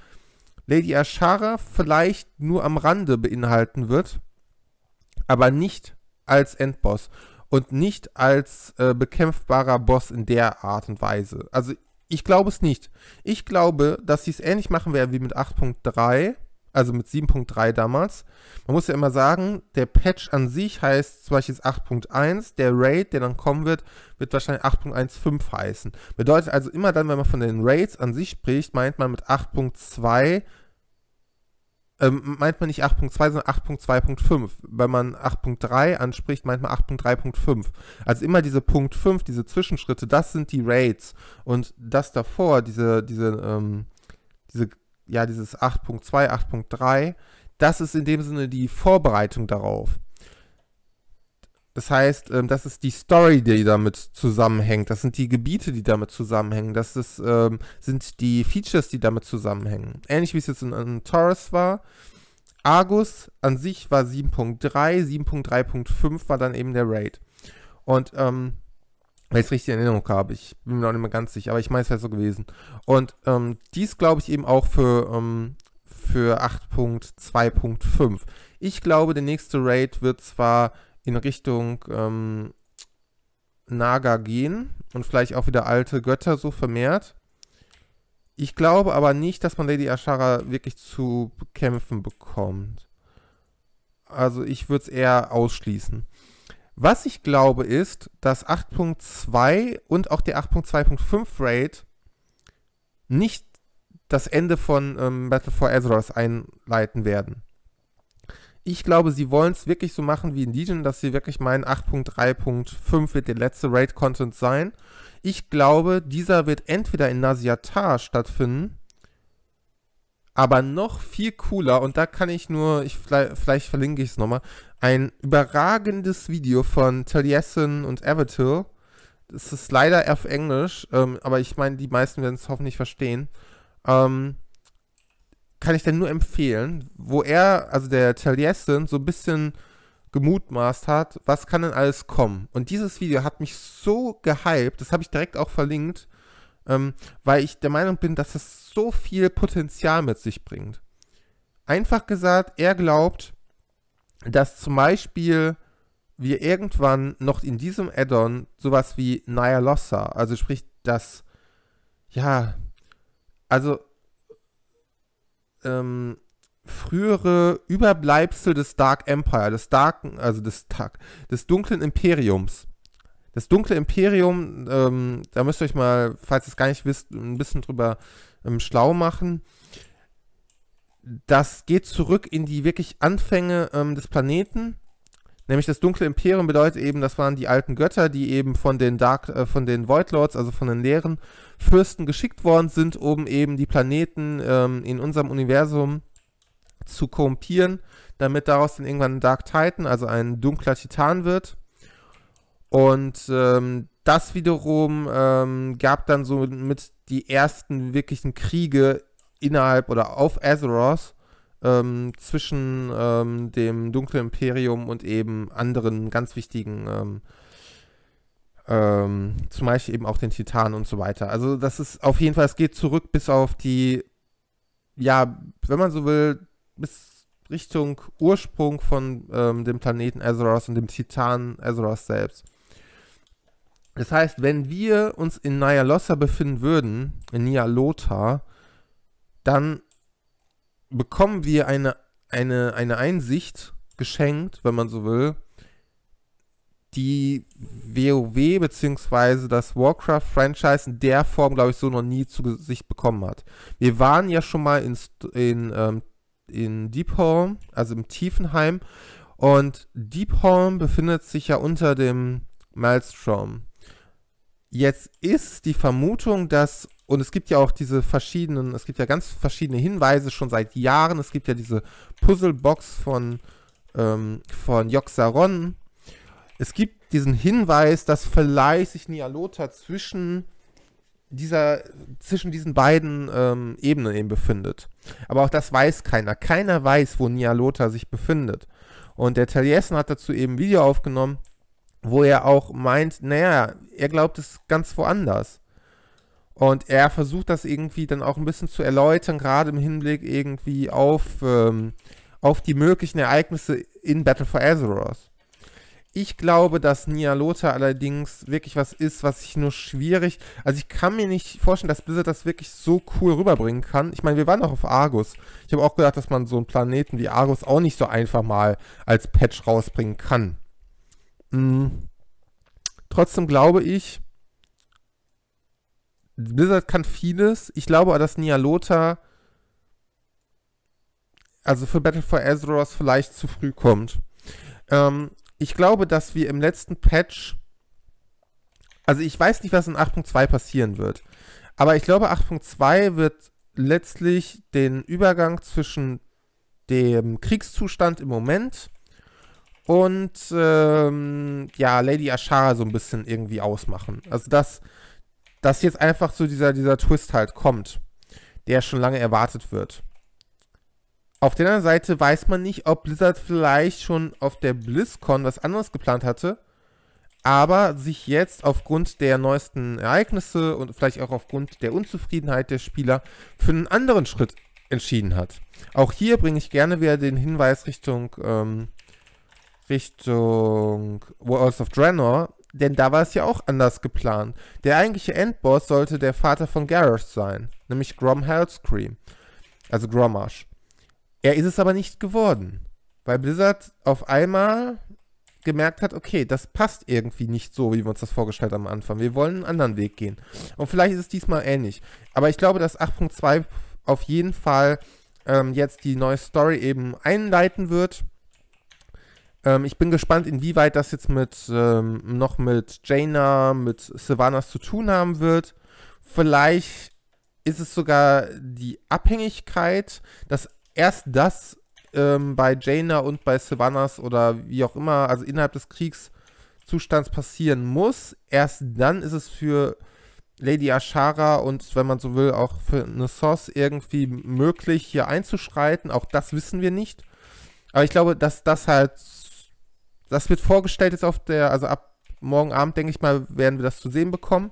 Lady Azshara vielleicht nur am Rande beinhalten wird, aber nicht als Endboss und nicht als äh, bekämpfbarer Boss in der Art und Weise. Also ich glaube es nicht. Ich glaube, dass sie es ähnlich machen werden wie mit acht Punkt drei, also mit sieben Punkt drei damals. Man muss ja immer sagen, der Patch an sich heißt zum Beispiel acht Punkt eins, der Raid, der dann kommen wird, wird wahrscheinlich acht Punkt fünfzehn heißen. Bedeutet also immer dann, wenn man von den Raids an sich spricht, meint man mit acht Punkt zwei, ähm, meint man nicht acht Punkt zwei, sondern acht Punkt zwei Punkt fünf. Wenn man acht Punkt drei anspricht, meint man acht Punkt drei Punkt fünf. Also immer diese Punkt fünf, diese Zwischenschritte, das sind die Raids. Und das davor, diese, diese, ähm, diese ja, dieses acht Punkt zwei, acht Punkt drei, das ist in dem Sinne die Vorbereitung darauf. Das heißt, ähm, das ist die Story, die damit zusammenhängt. Das sind die Gebiete, die damit zusammenhängen. Das ist, ähm, sind die Features, die damit zusammenhängen. Ähnlich wie es jetzt in, in Taurus war. Argus an sich war sieben Punkt drei, sieben Punkt drei Punkt fünf war dann eben der Raid. Und, ähm, wenn ich es richtig in Erinnerung habe, ich bin mir noch nicht mehr ganz sicher, aber ich meine, es wäre so gewesen. Und ähm, dies glaube ich eben auch für, ähm, für acht Punkt zwei Punkt fünf. Ich glaube, der nächste Raid wird zwar in Richtung ähm, Naga gehen und vielleicht auch wieder alte Götter so vermehrt. Ich glaube aber nicht, dass man Lady Azshara wirklich zu bekämpfen bekommt. Also ich würde es eher ausschließen. Was ich glaube ist, dass acht Punkt zwei und auch der acht Punkt zwei Punkt fünf Raid nicht das Ende von ähm, Battle for Azeroth einleiten werden. Ich glaube, sie wollen es wirklich so machen wie in Legion, dass sie wirklich meinen, acht Punkt drei Punkt fünf wird der letzte Raid-Content sein. Ich glaube, dieser wird entweder in Nazjatar stattfinden, aber noch viel cooler, und da kann ich nur, ich, vielleicht, vielleicht verlinke ich es nochmal, ein überragendes Video von Taliesin und Avatar. Das ist leider auf Englisch, ähm, aber ich meine, die meisten werden es hoffentlich verstehen. Ähm, kann ich denn nur empfehlen, wo er, also der Taliesin, so ein bisschen gemutmaßt hat, was kann denn alles kommen? Und dieses Video hat mich so gehypt, das habe ich direkt auch verlinkt, Ähm, weil ich der Meinung bin, dass es so viel Potenzial mit sich bringt. Einfach gesagt, er glaubt, dass zum Beispiel wir irgendwann noch in diesem Add-on sowas wie Ny'alotha, also sprich das, ja, also ähm, frühere Überbleibsel des Dark Empire, des Darken, also des, des dunklen Imperiums. Das dunkle Imperium, ähm, da müsst ihr euch mal, falls ihr es gar nicht wisst, ein bisschen drüber ähm, schlau machen. Das geht zurück in die wirklich Anfänge ähm, des Planeten. Nämlich das dunkle Imperium bedeutet eben, das waren die alten Götter, die eben von den Dark, äh, von den Void Lords, also von den leeren Fürsten geschickt worden sind, um eben die Planeten ähm, in unserem Universum zu korrumpieren, damit daraus dann irgendwann ein Dark Titan, also ein dunkler Titan wird. Und ähm, das wiederum ähm, gab dann so mit die ersten wirklichen Kriege innerhalb oder auf Azeroth, Ähm, zwischen ähm, dem dunklen Imperium und eben anderen ganz wichtigen, ähm, ähm, zum Beispiel eben auch den Titanen und so weiter. Also das ist auf jeden Fall, es geht zurück bis auf die, ja, wenn man so will, bis Richtung Ursprung von ähm, dem Planeten Azeroth und dem Titan Azeroth selbst. Das heißt, wenn wir uns in Ny'alotha befinden würden, in Ny'alotha, dann bekommen wir eine, eine, eine Einsicht geschenkt, wenn man so will, die WoW bzw. das Warcraft-Franchise in der Form, glaube ich, so noch nie zu Gesicht bekommen hat. Wir waren ja schon mal in, in, ähm, in Deephorn, also im Tiefenheim, und Deephorn befindet sich ja unter dem Maelstrom. Jetzt ist die Vermutung, dass... Und es gibt ja auch diese verschiedenen, es gibt ja ganz verschiedene Hinweise schon seit Jahren. Es gibt ja diese Puzzlebox von, ähm, von Yogg-Saron. Es gibt diesen Hinweis, dass vielleicht sich Ny'alotha zwischen, dieser, zwischen diesen beiden ähm, Ebenen eben befindet. Aber auch das weiß keiner. Keiner weiß, wo Ny'alotha sich befindet. Und der Taliesin hat dazu eben ein Video aufgenommen, wo er auch meint, naja, er glaubt es ganz woanders. Und er versucht das irgendwie dann auch ein bisschen zu erläutern, gerade im Hinblick irgendwie auf, ähm, auf die möglichen Ereignisse in Battle for Azeroth. Ich glaube, dass Ny'alotha allerdings wirklich was ist, was ich nur schwierig... Also ich kann mir nicht vorstellen, dass Blizzard das wirklich so cool rüberbringen kann. Ich meine, wir waren auch auf Argus. Ich habe auch gedacht, dass man so einen Planeten wie Argus auch nicht so einfach mal als Patch rausbringen kann. Mhm. Trotzdem glaube ich... Blizzard kann vieles. Ich glaube, dass Ny'alotha also für Battle for Azeroth vielleicht zu früh kommt. Ähm, ich glaube, dass wir im letzten Patch, also ich weiß nicht, was in acht Punkt zwei passieren wird, aber ich glaube, acht Punkt zwei wird letztlich den Übergang zwischen dem Kriegszustand im Moment und ähm, ja, Lady Azshara so ein bisschen irgendwie ausmachen. Also das Dass jetzt einfach so dieser, dieser Twist halt kommt, der schon lange erwartet wird. Auf der anderen Seite weiß man nicht, ob Blizzard vielleicht schon auf der BlizzCon was anderes geplant hatte, aber sich jetzt aufgrund der neuesten Ereignisse und vielleicht auch aufgrund der Unzufriedenheit der Spieler für einen anderen Schritt entschieden hat. Auch hier bringe ich gerne wieder den Hinweis Richtung, ähm, Richtung Wars of Draenor. Denn da war es ja auch anders geplant. Der eigentliche Endboss sollte der Vater von Garrosh sein, nämlich Grom Hellscream, also Gromash. Er ist es aber nicht geworden, weil Blizzard auf einmal gemerkt hat, okay, das passt irgendwie nicht so, wie wir uns das vorgestellt haben am Anfang. Wir wollen einen anderen Weg gehen. Und vielleicht ist es diesmal ähnlich. Aber ich glaube, dass acht Punkt zwei auf jeden Fall ähm, jetzt die neue Story eben einleiten wird. Ähm, ich bin gespannt, inwieweit das jetzt mit ähm, noch mit Jaina, mit Sylvanas zu tun haben wird. Vielleicht ist es sogar die Abhängigkeit, dass erst das ähm, bei Jaina und bei Sylvanas oder wie auch immer, also innerhalb des Kriegszustands passieren muss. Erst dann ist es für Lady Azshara und, wenn man so will, auch für Nessos irgendwie möglich, hier einzuschreiten. Auch das wissen wir nicht. Aber ich glaube, dass das halt, das wird vorgestellt jetzt auf der, also ab morgen Abend, denke ich mal, werden wir das zu sehen bekommen.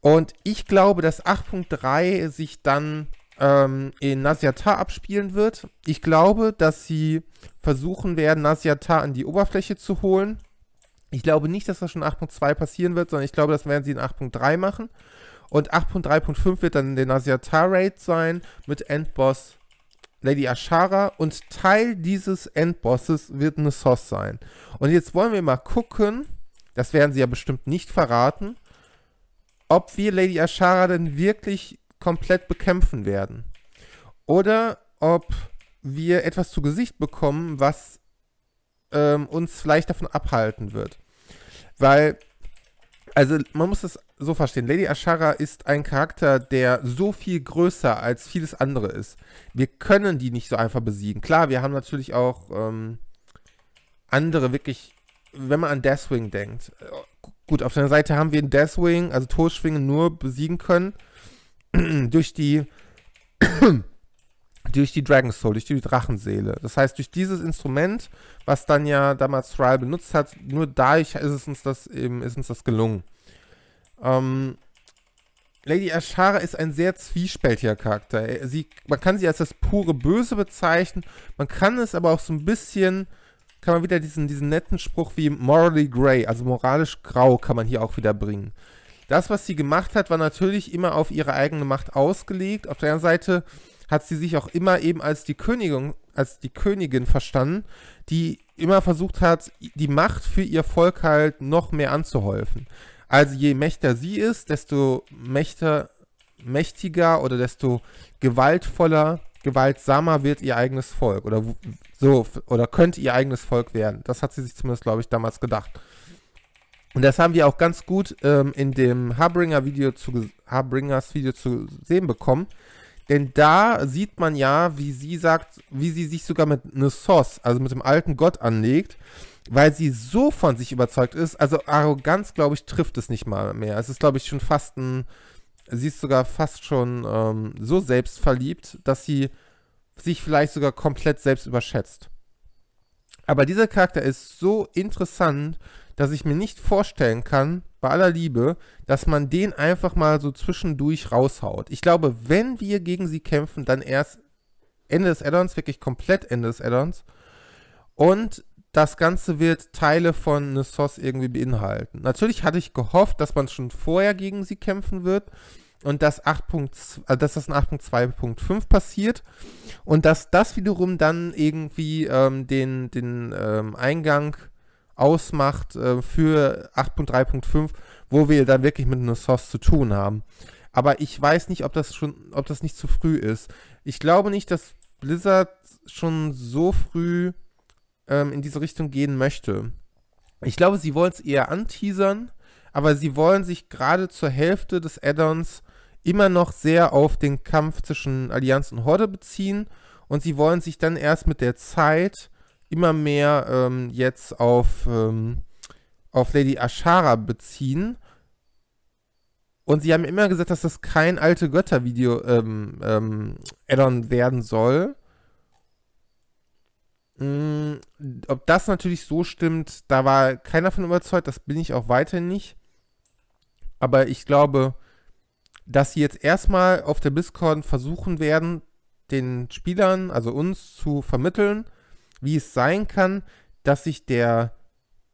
Und ich glaube, dass acht Punkt drei sich dann ähm, in Nazjatar abspielen wird. Ich glaube, dass sie versuchen werden, Nazjatar an die Oberfläche zu holen. Ich glaube nicht, dass das schon in acht Punkt zwei passieren wird, sondern ich glaube, das werden sie in acht Punkt drei machen. Und acht Punkt drei Punkt fünf wird dann der Nazjatar-Raid sein mit Endboss Lady Azshara, und Teil dieses Endbosses wird Nessos sein. Und jetzt wollen wir mal gucken, das werden sie ja bestimmt nicht verraten, ob wir Lady Azshara denn wirklich komplett bekämpfen werden. oder ob wir etwas zu Gesicht bekommen, was ähm, uns vielleicht davon abhalten wird. Weil, also man muss es so verstehen, Lady Azshara ist ein Charakter, der so viel größer als vieles andere ist. Wir können die nicht so einfach besiegen. Klar, wir haben natürlich auch ähm, andere wirklich, wenn man an Deathwing denkt. Gut, auf der Seite haben wir einen Deathwing, also Todesschwinge nur besiegen können durch die durch die Dragon Soul, durch die Drachenseele. Das heißt, durch dieses Instrument, was dann ja damals Trial benutzt hat, nur dadurch ist es uns das eben, ist uns das gelungen. Ähm, Lady Azshara ist ein sehr zwiespältiger Charakter. Sie, man kann sie als das pure Böse bezeichnen, man kann es aber auch so ein bisschen, kann man wieder diesen, diesen netten Spruch wie morally grey, also moralisch grau, kann man hier auch wieder bringen. Das, was sie gemacht hat, war natürlich immer auf ihre eigene Macht ausgelegt. Auf der anderen Seite hat sie sich auch immer eben als die Königin, als die Königin verstanden, die immer versucht hat, die Macht für ihr Volk halt noch mehr anzuhäufen. Also je mächtiger sie ist, desto mächter, mächtiger oder desto gewaltvoller, gewaltsamer wird ihr eigenes Volk oder so oder könnte ihr eigenes Volk werden. Das hat sie sich zumindest, glaube ich, damals gedacht. Und das haben wir auch ganz gut ähm, in dem Harbringer-Video zu, Harbringers-Video zu sehen bekommen. Denn da sieht man ja, wie sie sagt, wie sie sich sogar mit Nessos, also mit dem alten Gott, anlegt, weil sie so von sich überzeugt ist. Also Arroganz, glaube ich, trifft es nicht mal mehr. Es ist, glaube ich, schon fast ein, sie ist sogar fast schon ähm, so selbstverliebt, dass sie sich vielleicht sogar komplett selbst überschätzt. Aber dieser Charakter ist so interessant, dass ich mir nicht vorstellen kann, bei aller Liebe, dass man den einfach mal so zwischendurch raushaut. Ich glaube, wenn wir gegen sie kämpfen, dann erst Ende des Addons, wirklich komplett Ende des Addons. Und das Ganze wird Teile von Nessos irgendwie beinhalten. Natürlich hatte ich gehofft, dass man schon vorher gegen sie kämpfen wird und dass, acht Punkt zwei, dass das in acht Punkt zwei Punkt fünf passiert und dass das wiederum dann irgendwie ähm, den, den ähm, Eingang ausmacht äh, für acht Punkt drei Punkt fünf, wo wir dann wirklich mit Nessos zu tun haben. Aber ich weiß nicht, ob das schon, ob das nicht zu früh ist. Ich glaube nicht, dass Blizzard schon so früh ähm, in diese Richtung gehen möchte. Ich glaube, sie wollen es eher anteasern, aber sie wollen sich gerade zur Hälfte des Addons immer noch sehr auf den Kampf zwischen Allianz und Horde beziehen und sie wollen sich dann erst mit der Zeit immer mehr ähm, jetzt auf, ähm, auf Lady Azshara beziehen. Und sie haben immer gesagt, dass das kein alte Götter-Video ähm, ähm, Addon werden soll. Mhm. Ob das natürlich so stimmt, da war keiner von überzeugt, das bin ich auch weiterhin nicht. Aber ich glaube, dass sie jetzt erstmal auf der BlizzCon versuchen werden, den Spielern, also uns, zu vermitteln, wie es sein kann, dass sich der,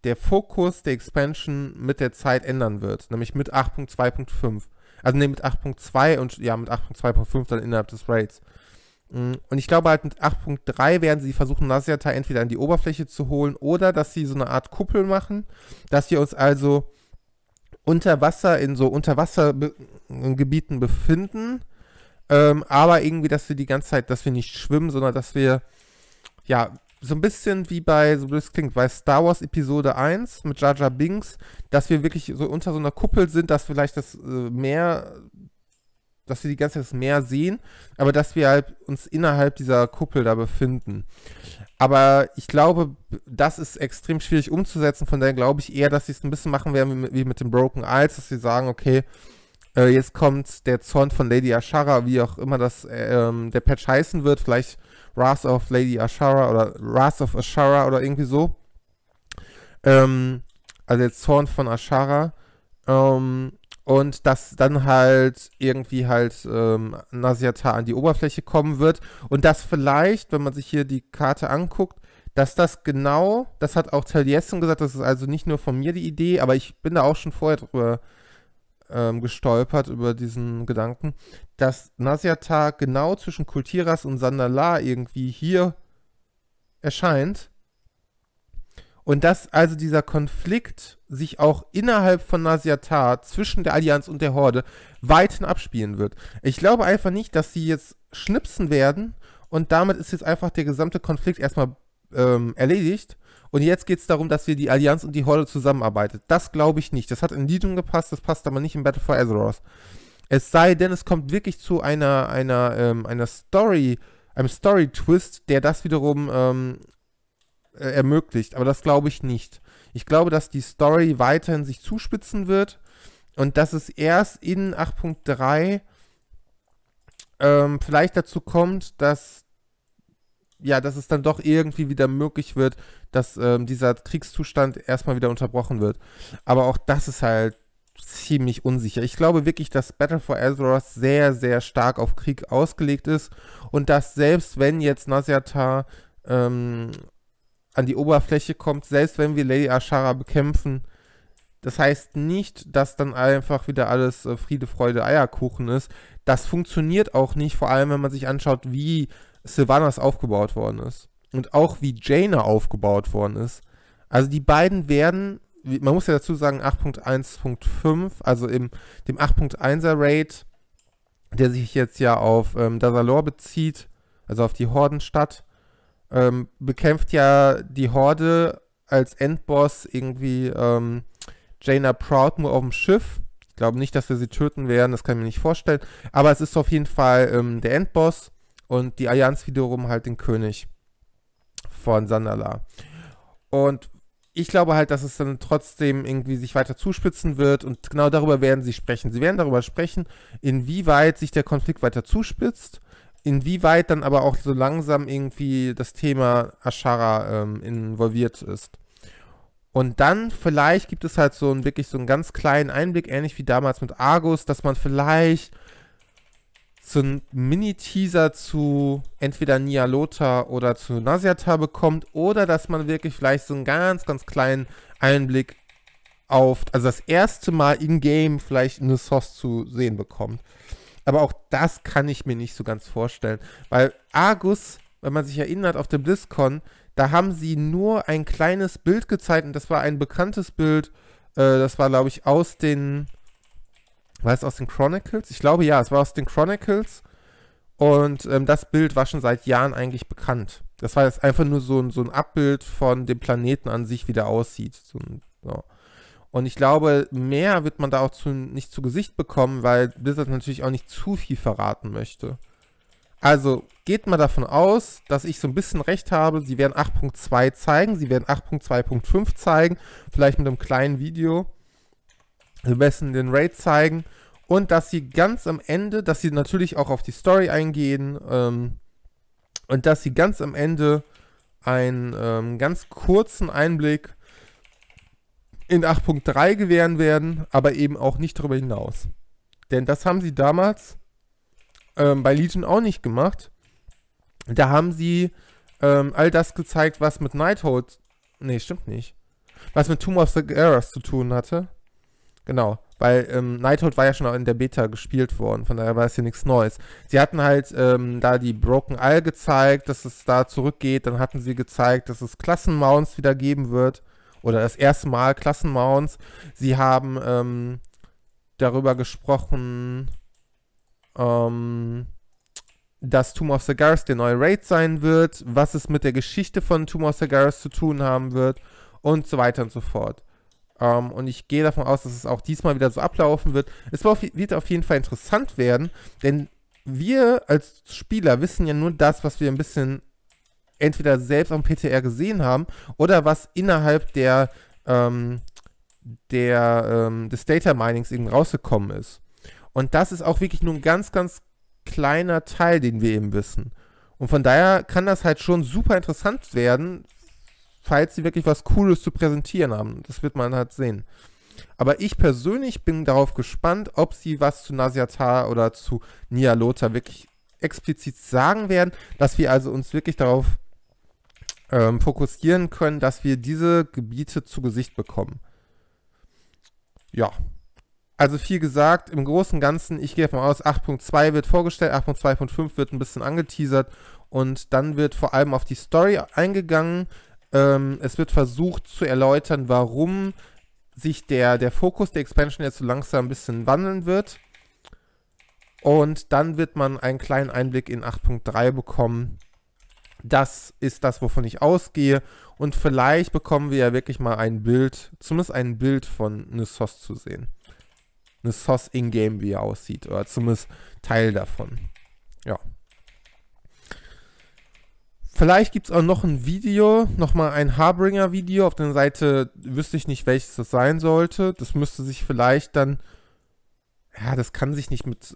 der Fokus der Expansion mit der Zeit ändern wird. Nämlich mit acht Punkt zwei Punkt fünf. Also ne, mit acht Punkt zwei und ja, mit acht Punkt zwei Punkt fünf dann innerhalb des Raids. Und ich glaube halt mit acht Punkt drei werden sie versuchen, Nazjatar entweder an die Oberfläche zu holen oder dass sie so eine Art Kuppel machen, dass wir uns also unter Wasser, in so Unterwassergebieten befinden, ähm, aber irgendwie, dass wir die ganze Zeit, dass wir nicht schwimmen, sondern dass wir, ja, so ein bisschen wie bei, so wie es klingt, bei Star Wars Episode eins mit Jar Jar Binks, dass wir wirklich so unter so einer Kuppel sind, dass vielleicht das äh, Meer, dass wir die ganze Zeit das Meer sehen, aber dass wir halt uns innerhalb dieser Kuppel da befinden. Aber ich glaube, das ist extrem schwierig umzusetzen, von daher glaube ich eher, dass sie es ein bisschen machen werden wie, wie mit den Broken Isles, dass sie sagen, okay, äh, jetzt kommt der Zorn von Lady Azshara, wie auch immer das, äh, der Patch heißen wird, vielleicht Wrath of Lady Azshara oder Wrath of Azshara oder irgendwie so. Ähm, also der Zorn von Azshara. Ähm, und dass dann halt irgendwie halt ähm, Nazjatar an die Oberfläche kommen wird. Und dass vielleicht, wenn man sich hier die Karte anguckt, dass das genau, das hat auch Taliesin gesagt, das ist also nicht nur von mir die Idee, aber ich bin da auch schon vorher drüber gestolpert über diesen Gedanken, dass Nazjatar genau zwischen Kultiras und Zandalar irgendwie hier erscheint Und dass also dieser Konflikt sich auch innerhalb von Nazjatar zwischen der Allianz und der Horde weithin abspielen wird. Ich glaube einfach nicht, dass sie jetzt schnipsen werden und damit ist jetzt einfach der gesamte Konflikt erstmal ähm, erledigt. Und jetzt geht es darum, dass wir die Allianz und die Horde zusammenarbeitet. Das glaube ich nicht. Das hat in Legion gepasst, das passt aber nicht in Battle for Azeroth. Es sei denn, es kommt wirklich zu einer, einer, ähm, einer Story, einem Story-Twist, der das wiederum ähm, äh, ermöglicht. Aber das glaube ich nicht. Ich glaube, dass die Story weiterhin sich zuspitzen wird und dass es erst in acht Punkt drei ähm, vielleicht dazu kommt, dass, ja, dass es dann doch irgendwie wieder möglich wird, dass ähm, dieser Kriegszustand erstmal wieder unterbrochen wird. Aber auch das ist halt ziemlich unsicher. Ich glaube wirklich, dass Battle for Azeroth sehr, sehr stark auf Krieg ausgelegt ist und dass selbst wenn jetzt Nazjatar ähm, an die Oberfläche kommt, selbst wenn wir Lady Azshara bekämpfen, das heißt nicht, dass dann einfach wieder alles äh, Friede, Freude, Eierkuchen ist. Das funktioniert auch nicht, vor allem wenn man sich anschaut, wie Sylvanas aufgebaut worden ist und auch wie Jaina aufgebaut worden ist. Also die beiden werden, man muss ja dazu sagen, acht Punkt eins Punkt fünf, also im, dem acht Punkt eins er Raid, der sich jetzt ja auf ähm, Zandalar bezieht, also auf die Hordenstadt, ähm, bekämpft ja die Horde als Endboss irgendwie ähm, Jaina Proudmoore auf dem Schiff. Ich glaube nicht, dass wir sie töten werden, das kann ich mir nicht vorstellen, aber es ist auf jeden Fall ähm, der Endboss und die Allianz wiederum halt den König von Zandalar. Und ich glaube halt, dass es dann trotzdem irgendwie sich weiter zuspitzen wird und genau darüber werden sie sprechen. Sie werden darüber sprechen, inwieweit sich der Konflikt weiter zuspitzt, inwieweit dann aber auch so langsam irgendwie das Thema Azshara ähm, involviert ist. Und dann vielleicht gibt es halt so einen, wirklich so einen ganz kleinen Einblick, ähnlich wie damals mit Argus, dass man vielleicht so einen Mini-Teaser zu entweder Ny'alotha oder zu Nazjatar bekommt oder dass man wirklich vielleicht so einen ganz, ganz kleinen Einblick auf, also das erste Mal in-game vielleicht eine Source zu sehen bekommt. Aber auch das kann ich mir nicht so ganz vorstellen, weil Argus, wenn man sich erinnert, auf dem BlizzCon, da haben sie nur ein kleines Bild gezeigt und das war ein bekanntes Bild, äh, das war, glaube ich, aus den... War es aus den Chronicles? Ich glaube, ja, es war aus den Chronicles. Und ähm, das Bild war schon seit Jahren eigentlich bekannt. Das war jetzt einfach nur so ein, so ein Abbild von dem Planeten an sich, wie der aussieht. So, so. Und ich glaube, mehr wird man da auch zu, nicht zu Gesicht bekommen, weil Blizzard natürlich auch nicht zu viel verraten möchte. Also geht mal davon aus, dass ich so ein bisschen recht habe. Sie werden acht Punkt zwei zeigen, sie werden acht Punkt zwei Punkt fünf zeigen, vielleicht mit einem kleinen Video. Am besten den Raid zeigen und dass sie ganz am Ende, dass sie natürlich auch auf die Story eingehen ähm, und dass sie ganz am Ende einen ähm, ganz kurzen Einblick in acht Punkt drei gewähren werden, aber eben auch nicht darüber hinaus. Denn das haben sie damals ähm, bei Legion auch nicht gemacht. Da haben sie ähm, all das gezeigt, was mit Nighthold, nee, stimmt nicht, was mit Tomb of Sargeras zu tun hatte. Genau, weil ähm, Nighthold war ja schon in der Beta gespielt worden, von daher war es hier nichts Neues. Sie hatten halt ähm, da die Broken Isle gezeigt, dass es da zurückgeht, dann hatten sie gezeigt, dass es Klassenmounts wieder geben wird, oder das erste Mal Klassenmounts. Sie haben ähm, darüber gesprochen, ähm, dass Tomb of Sargeras der neue Raid sein wird, was es mit der Geschichte von Tomb of Sargeras zu tun haben wird und so weiter und so fort. Um, und ich gehe davon aus, dass es auch diesmal wieder so ablaufen wird. Es wird auf jeden Fall interessant werden, denn wir als Spieler wissen ja nur das, was wir ein bisschen entweder selbst am P T R gesehen haben oder was innerhalb der, ähm, der, ähm, des Data Minings eben rausgekommen ist. Und das ist auch wirklich nur ein ganz, ganz kleiner Teil, den wir eben wissen. Und von daher kann das halt schon super interessant werden, falls sie wirklich was Cooles zu präsentieren haben. Das wird man halt sehen. Aber ich persönlich bin darauf gespannt, ob sie was zu Nazjatar oder zu Ny'alotha wirklich explizit sagen werden, dass wir also uns wirklich darauf ähm, fokussieren können, dass wir diese Gebiete zu Gesicht bekommen. Ja. Also viel gesagt, im Großen und Ganzen, ich gehe davon aus, acht Punkt zwei wird vorgestellt, acht Punkt zwei Punkt fünf wird ein bisschen angeteasert und dann wird vor allem auf die Story eingegangen, Ähm, es wird versucht zu erläutern, warum sich der, der Fokus der Expansion jetzt so langsam ein bisschen wandeln wird. Und dann wird man einen kleinen Einblick in acht Punkt drei bekommen. Das ist das, wovon ich ausgehe. Und vielleicht bekommen wir ja wirklich mal ein Bild, zumindest ein Bild von Nessos zu sehen. Nessos in-game, wie er aussieht. Oder zumindest Teil davon. Ja. Vielleicht gibt es auch noch ein Video, nochmal ein Harbinger-Video. Auf der Seite wüsste ich nicht, welches das sein sollte. Das müsste sich vielleicht dann... Ja, das kann sich nicht mit...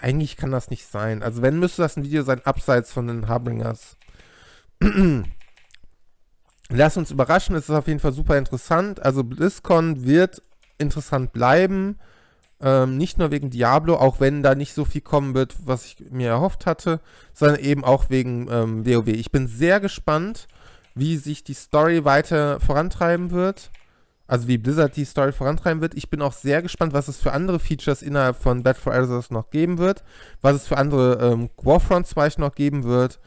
Eigentlich kann das nicht sein. Also wenn, müsste das ein Video sein, abseits von den Harbingers. Lass uns überraschen, es ist auf jeden Fall super interessant. Also BlizzCon wird interessant bleiben. Ähm, nicht nur wegen Diablo, auch wenn da nicht so viel kommen wird, was ich mir erhofft hatte, sondern eben auch wegen ähm, WoW. Ich bin sehr gespannt, wie sich die Story weiter vorantreiben wird. Also wie Blizzard die Story vorantreiben wird. Ich bin auch sehr gespannt, was es für andere Features innerhalb von Battle for Azeroth noch geben wird, was es für andere ähm, Warfronts zum Beispiel noch geben wird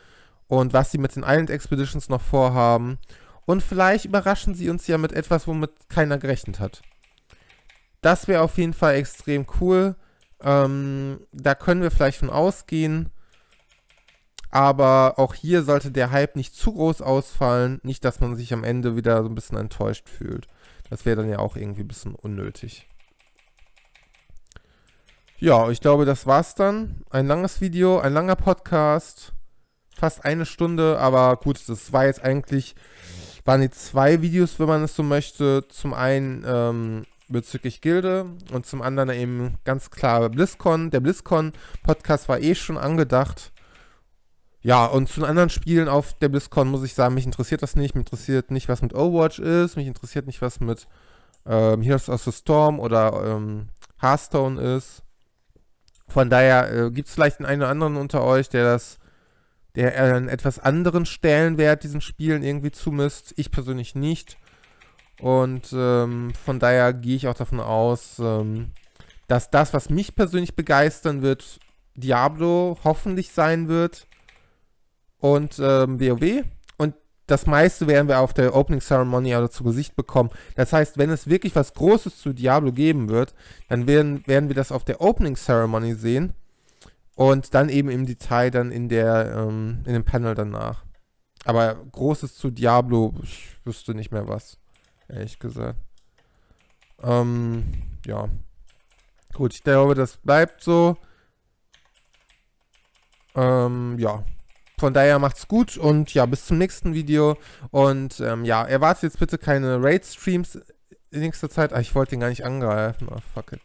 und was sie mit den Island Expeditions noch vorhaben. Und vielleicht überraschen sie uns ja mit etwas, womit keiner gerechnet hat. Das wäre auf jeden Fall extrem cool. Ähm, da können wir vielleicht von ausgehen. Aber auch hier sollte der Hype nicht zu groß ausfallen. Nicht, dass man sich am Ende wieder so ein bisschen enttäuscht fühlt. Das wäre dann ja auch irgendwie ein bisschen unnötig. Ja, ich glaube, das war's dann. Ein langes Video, ein langer Podcast. Fast eine Stunde, aber gut, das war jetzt eigentlich, waren die zwei Videos, wenn man es so möchte. Zum einen ähm, bezüglich Gilde und zum anderen eben ganz klar BlizzCon. Der BlizzCon-Podcast war eh schon angedacht. Ja, und zu den anderen Spielen auf der BlizzCon muss ich sagen, mich interessiert das nicht. Mich interessiert nicht, was mit Overwatch ist. Mich interessiert nicht, was mit ähm, Heroes of the Storm oder ähm, Hearthstone ist. Von daher äh, gibt es vielleicht den einen oder anderen unter euch, der das, der einen etwas anderen Stellenwert diesen Spielen irgendwie zumisst. Ich persönlich nicht. Und ähm, von daher gehe ich auch davon aus, ähm, dass das, was mich persönlich begeistern wird, Diablo hoffentlich sein wird. Und ähm, WoW. Und das meiste werden wir auf der Opening Ceremony oder zu Gesicht bekommen. Das heißt, wenn es wirklich was Großes zu Diablo geben wird, dann werden, werden wir das auf der Opening Ceremony sehen. Und dann eben im Detail dann in der ähm, in dem Panel danach. Aber Großes zu Diablo, ich wüsste nicht mehr was. Ehrlich gesagt. Ähm, ja. Gut, ich glaube, das bleibt so. Ähm, ja. Von daher macht's gut und ja, bis zum nächsten Video. Und ähm, ja, erwartet jetzt bitte keine Raid-Streams in nächster Zeit. Ah, ich wollte den gar nicht angreifen. Oh, fuck it.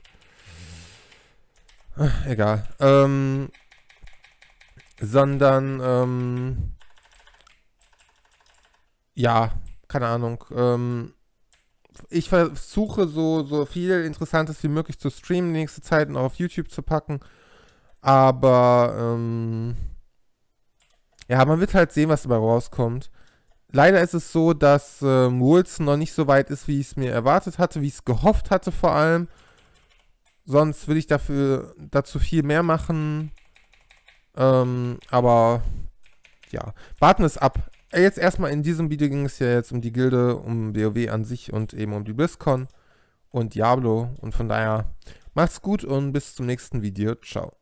Ach, egal. Ähm, sondern, ähm, ja, keine Ahnung. Ähm, ich versuche so, so viel Interessantes wie möglich zu streamen die nächste Zeit und auch auf YouTube zu packen. Aber, ähm... ja, man wird halt sehen, was dabei rauskommt. Leider ist es so, dass ähm, Wilson noch nicht so weit ist, wie ich es mir erwartet hatte, wie ich es gehofft hatte vor allem. Sonst würde ich dafür, dazu viel mehr machen. Ähm, aber, ja, warten wir es ab. Jetzt erstmal in diesem Video ging es ja jetzt um die Gilde, um WoW an sich und eben um die BlizzCon und Diablo. Und von daher, macht's gut und bis zum nächsten Video. Ciao.